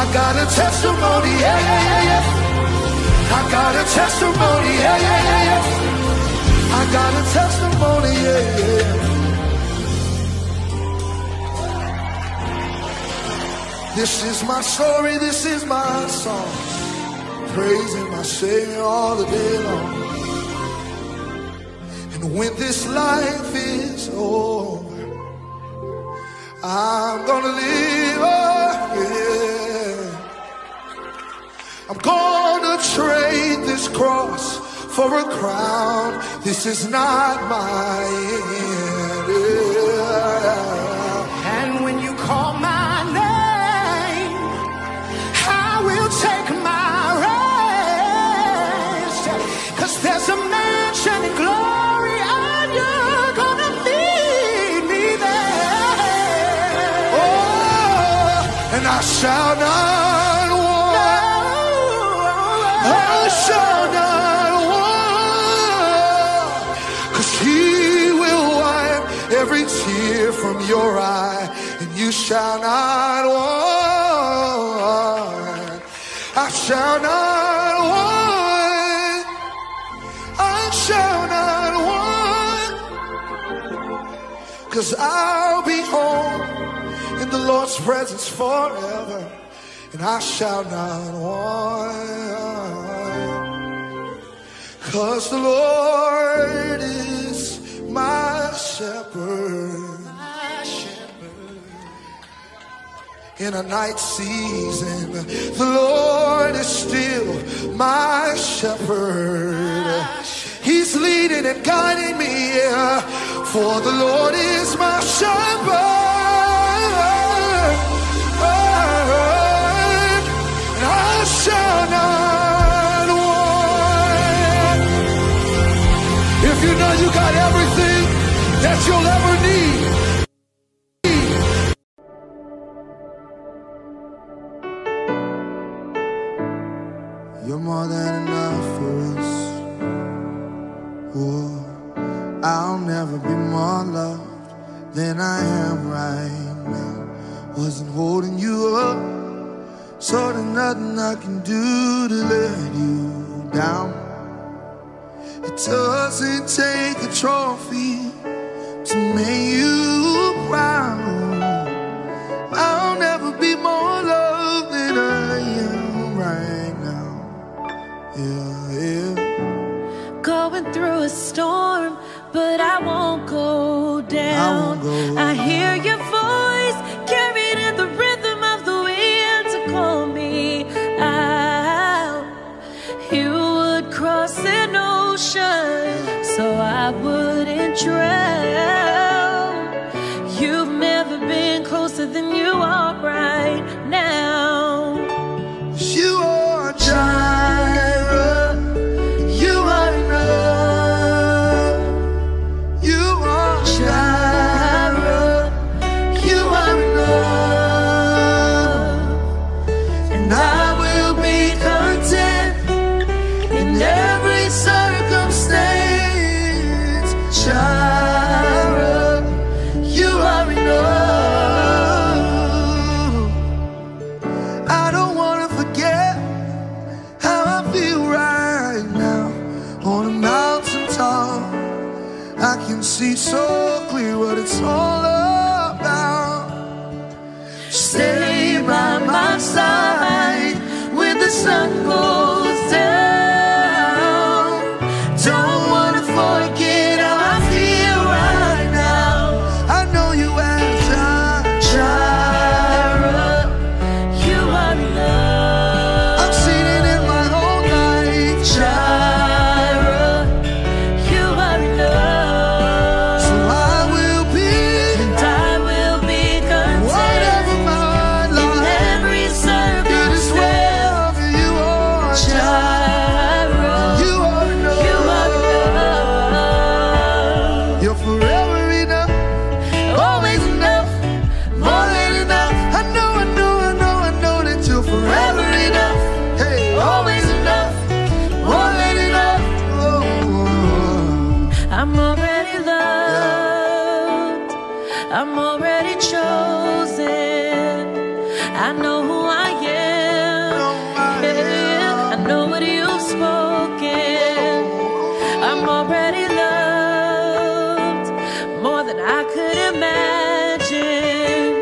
I got a testimony, yeah, yeah, yeah, yeah. I got a testimony, yeah, yeah, yeah, yeah. I got a testimony, yeah, yeah. This is my story, this is my song, praising my Savior all the day long. And when this life is over, I'm gonna live again. I'm gonna trade this cross for a crown. This is not my end. Yeah. And when you call my name, I will take my rest. 'Cause there's a mansion in glory and you're gonna I shall not want, I shall not want, 'cause he will wipe every tear from your eye, and you shall not want, I shall not want, I shall not want, 'cause I'll be home in the Lord's presence forever, and I shall not want, 'cause the Lord is my shepherd, my shepherd. In a night season, the Lord is still my shepherd, my shepherd. He's leading and guiding me, yeah. For the Lord is my shepherd, and I shall not want. If you know you got everything that you'll ever need. You're more than enough for us. Ooh, I'll never be more loved than I am right now. Wasn't holding you up, so there's nothing I can do to let you down. It doesn't take a trophy to make you proud. I'll never be more loved than I am right now. Yeah, yeah. Going through a storm, but I won't go down. I, won't go down. I hear your voice carried in the rhythm of the wind to call me out. You would cross an ocean so I wouldn't drown. You've never been closer than you are right now. You are Jireh, you are enough. You are Jireh. Jireh, you are enough. I know who I am. Yeah, I know what you've spoken. I'm already loved more than I could imagine,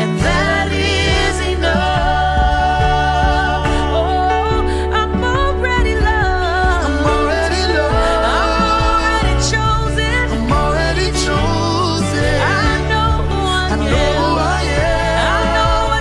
and that is enough. Oh, I'm already loved. I'm already loved. I'm already chosen. I'm already chosen. I know who I am. I know who I am.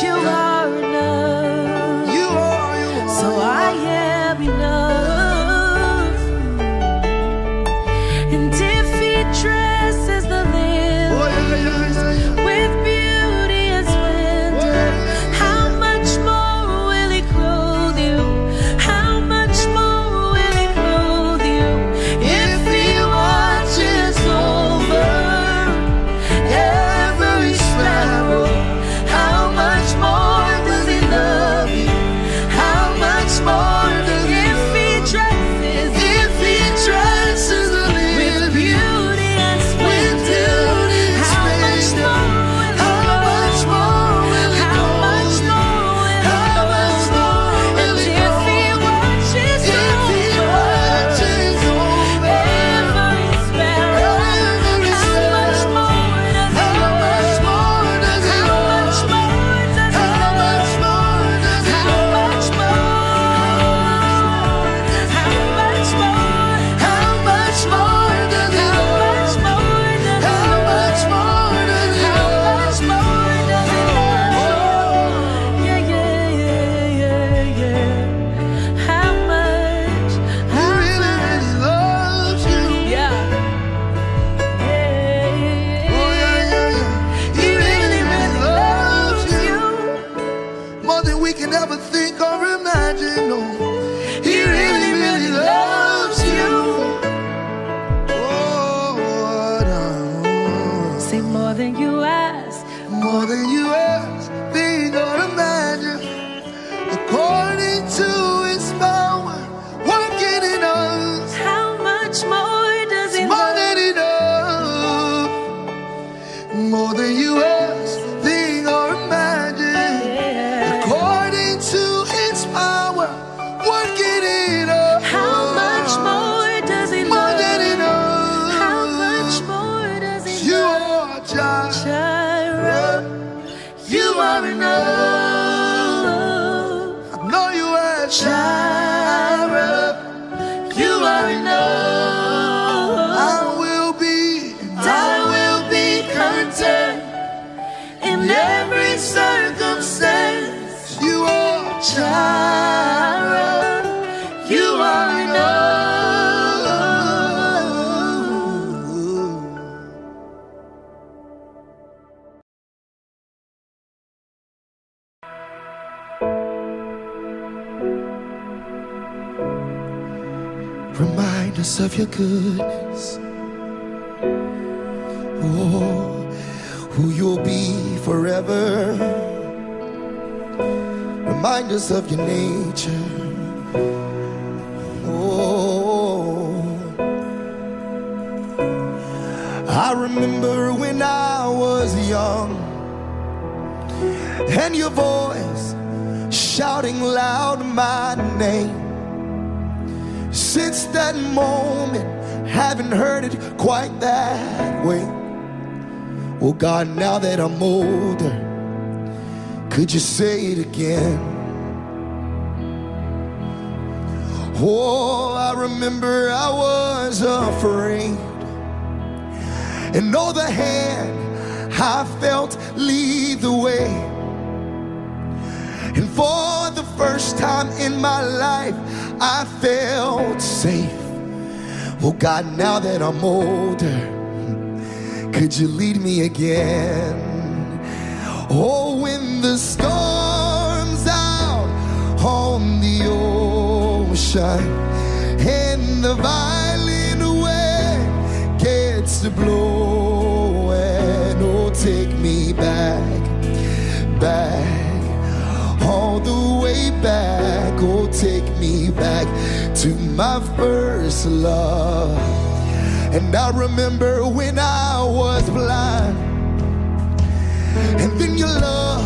You are enough. You are, you are. So I am enough. And if He dresses the lilies with beauty and splendor, how much more will He clothe you? How much more will He clothe you? If He watches over every sparrow, we can never think or imagine. No, He really, really loves you. Oh, say more than you ask, more than you ask, think or imagine, according to His power working in us. How much more does He love? More than enough, more than you ask, think or imagine. You are enough. I know you are Jireh. You are enough. I will be, and I will be content in every circumstance. You are Jireh. You are Remind us of your goodness, oh, who you'll be forever. Remind us of your nature, oh. I remember when I was young, and your voice shouting loud my name. Since that moment, haven't heard it quite that way. Well, God, now that I'm older, could you say it again? Oh, I remember I was afraid, and oh, the hand I felt lead the way. And for the first time in my life, I felt safe. Oh God, now that I'm older, could you lead me again? Oh, when the storm's out on the ocean and the violent wind gets to blowing, oh, take me back, back, all the way back. Oh, take me back to my first love. And I remember when I was blind, and then your love,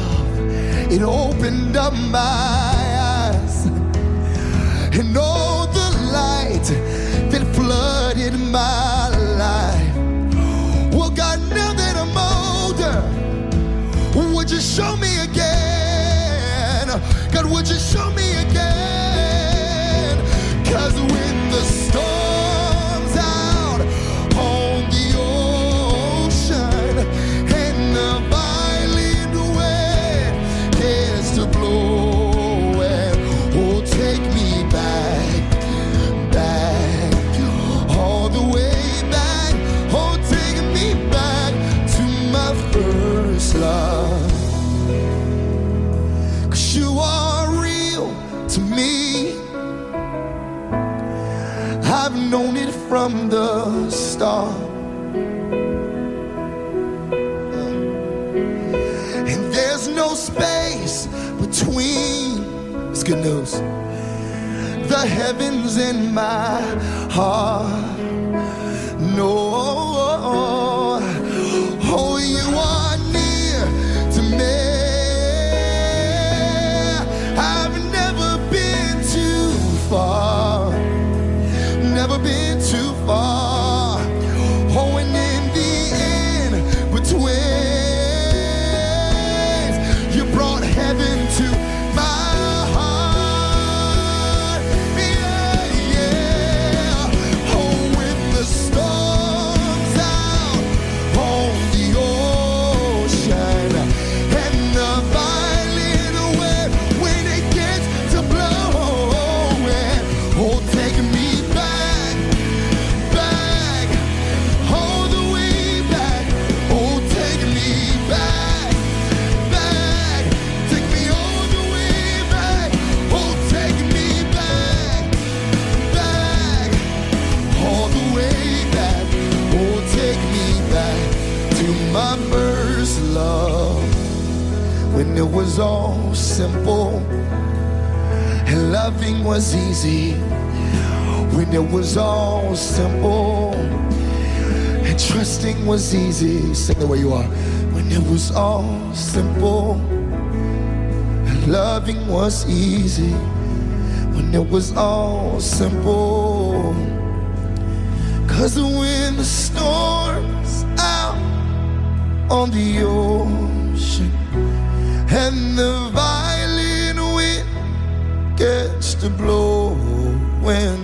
it opened up my eyes, and all the light that flooded my life. Well, God, now that I'm older, would you show me again? God, would you show me again? 'Cause when the storm's out on the ocean and the violent wind is to blow, and oh, take me back, back, all the way back. Oh, take me back to my first love. 'Cause you are real to me. I've known it from the start, and there's no space between, it's good news, the heavens and my heart. No, oh, you are near to me. I've never been too far, never been too far. Oh, and in the end between, you brought heaven to my heart. Yeah, yeah. Oh, when the storm's out on the ocean and the violent wind, when it gets to blowing, oh, take me back. My first love, when it was all simple and loving was easy, when it was all simple and trusting was easy. Sing the way you are. When it was all simple and loving was easy, when it was all simple. 'Cause when the storm's out on the ocean and the violent wind gets to blow, when,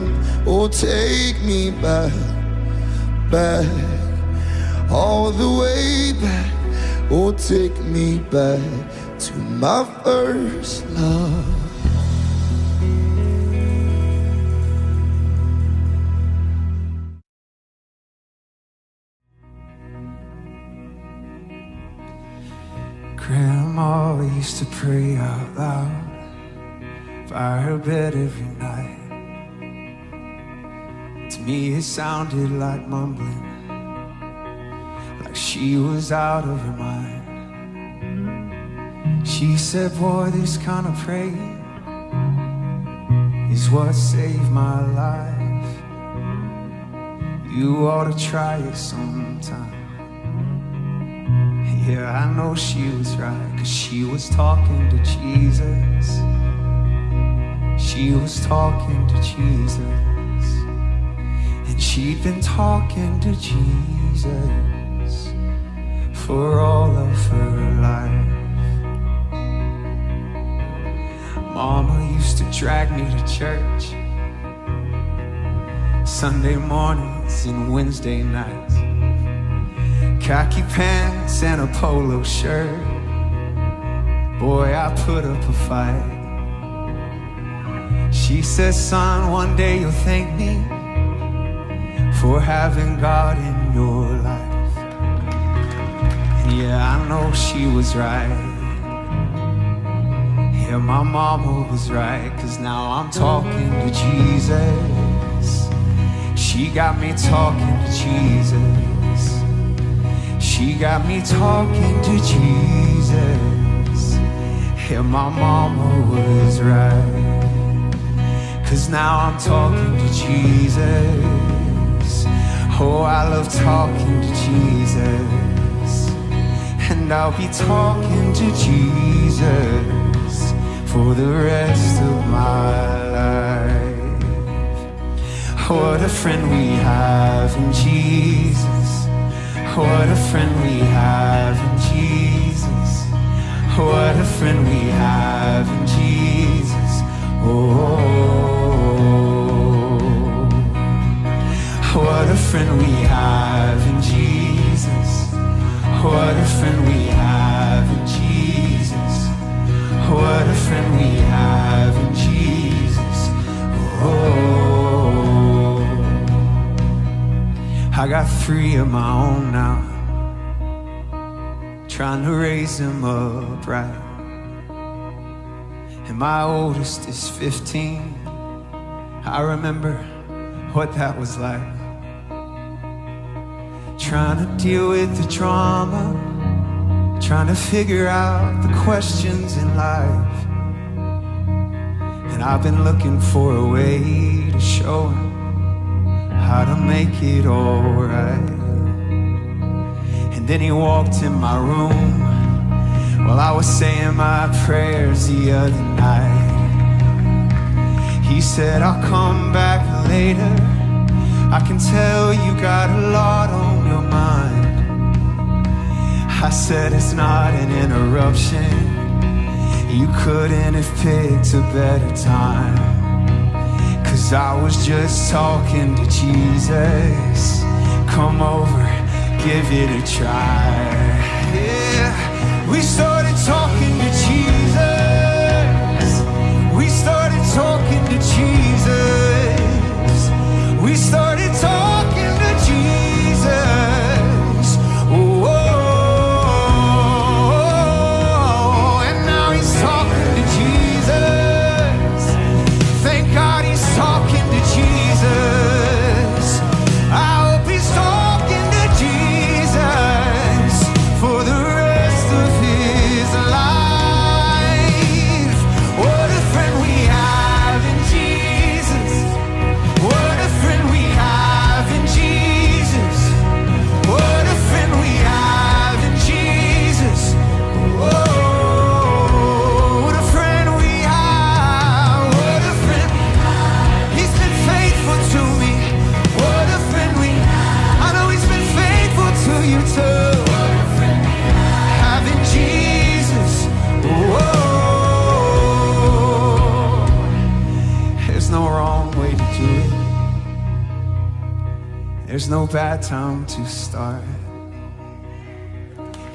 oh, take me back, back, all the way back. Oh, take me back to my first love. Grandma used to pray out loud by her bed every night. To me it sounded like mumbling, like she was out of her mind. She said, boy, this kind of praying is what saved my life. You ought to try it sometime. Yeah, I know she was right, 'cause she was talking to Jesus. She was talking to Jesus. And she'd been talking to Jesus for all of her life. Mama used to drag me to church Sunday mornings and Wednesday nights. Khaki pants and a polo shirt, boy, I put up a fight. She says, son, one day you'll thank me for having God in your life. And yeah, I know she was right. Yeah, my mama was right, 'cause now I'm talking to Jesus. She got me talking to Jesus. She got me talking to Jesus. Yeah, my mama was right, 'cause now I'm talking to Jesus. Oh, I love talking to Jesus. And I'll be talking to Jesus for the rest of my life. What a friend we have in Jesus. What a friend we have in Jesus. What a friend we have in Jesus. Oh, what a friend we have in Jesus. What a friend we have in Jesus. What a friend we have in Jesus. Oh, I got three of my own now, trying to raise them up right. And my oldest is fifteen. I remember what that was like, trying to deal with the drama, trying to figure out the questions in life. And I've been looking for a way to show him how to make it all right. And then he walked in my room while I was saying my prayers the other night. He said, "I'll come back later. I can tell you got a lot on your mind." I said, "It's not an interruption. You couldn't have picked a better time. 'Cause I was just talking to Jesus. Come over, give it a try." Yeah, we started talking to Jesus. We started talking to Jesus. We started talking to Jesus. Whoa. There's no bad time to start.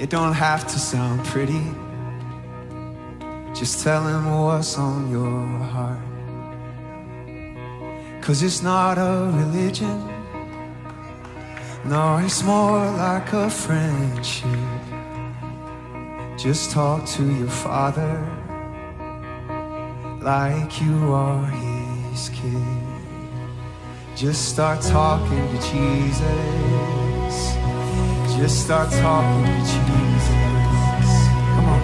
It don't have to sound pretty. Just tell him what's on your heart. 'Cause it's not a religion. No, it's more like a friendship. Just talk to your Father like you are his kid. Just start talking to Jesus. Just start talking to Jesus. Come on.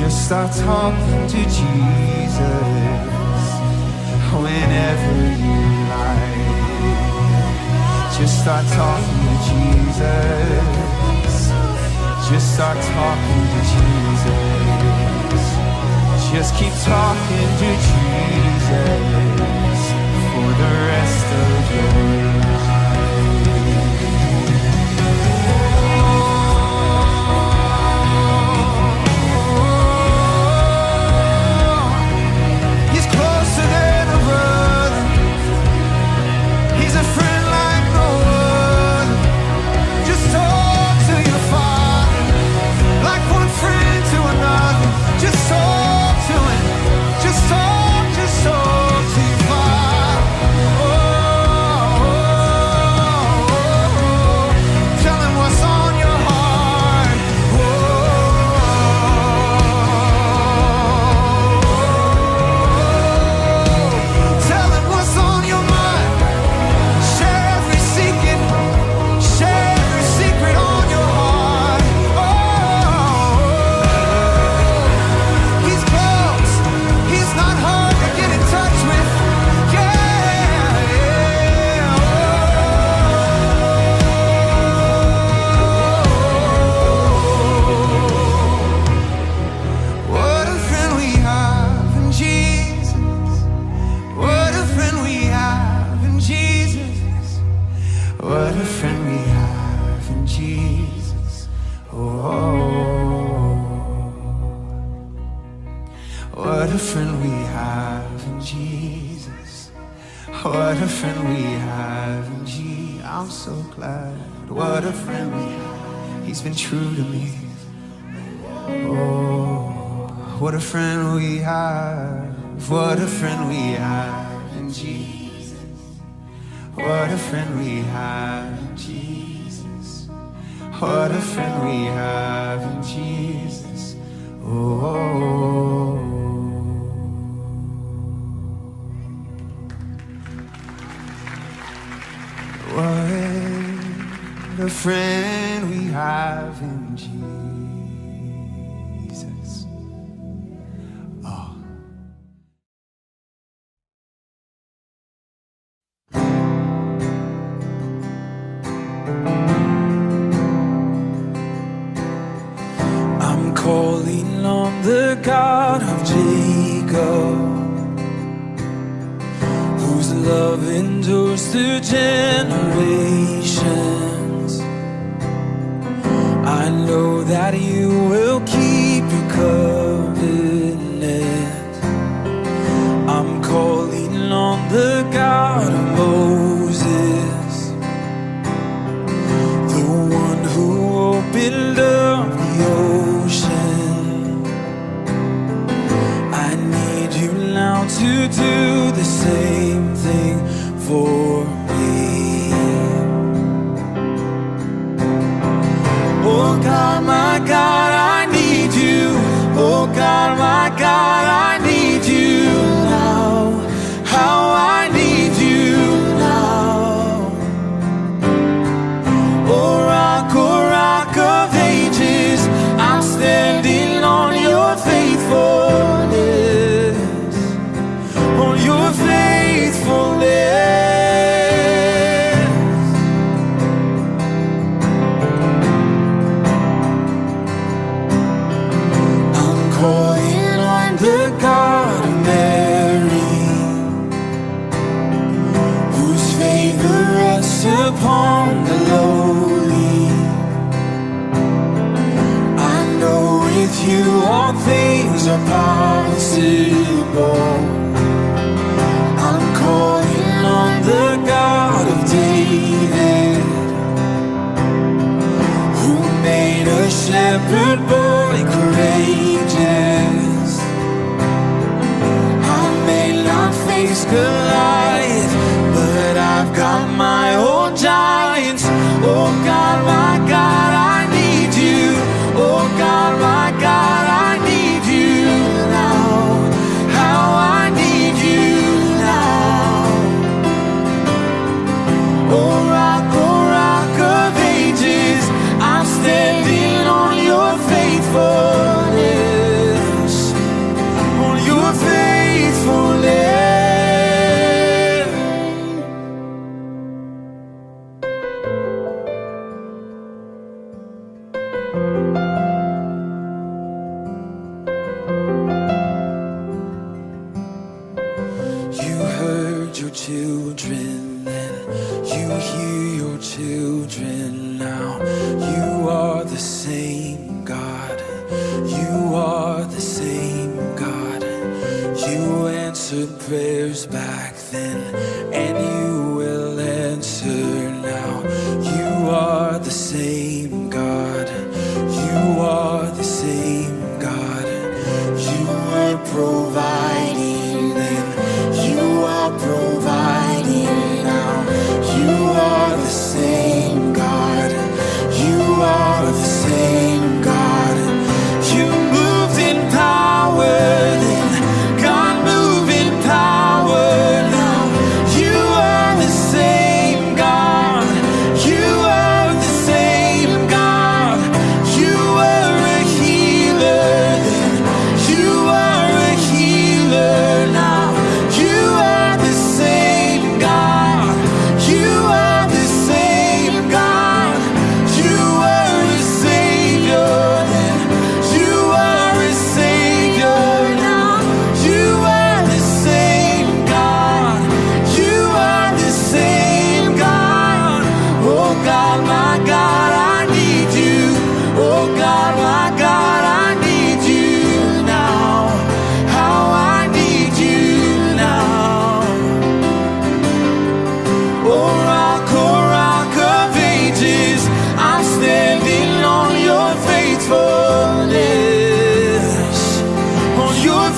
Just start talking to Jesus whenever you like. Just start talking to Jesus. Just start talking to Jesus. Just keep talking to Jesus for the rest of your life. Just talk to him. Just talk, just talk to him. what a friend we have in Jesus. Oh, what a friend we have in Jesus. What a friend we have in Jesus. I'm so glad. What a friend we have. He's been true to me. Oh, what a friend we have. What a friend we have in Jesus. What a friend we have in Jesus. What a friend we have in Jesus. Oh. What a friend we have in Jesus. You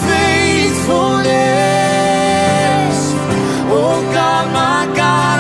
faithfulness, oh God, my God.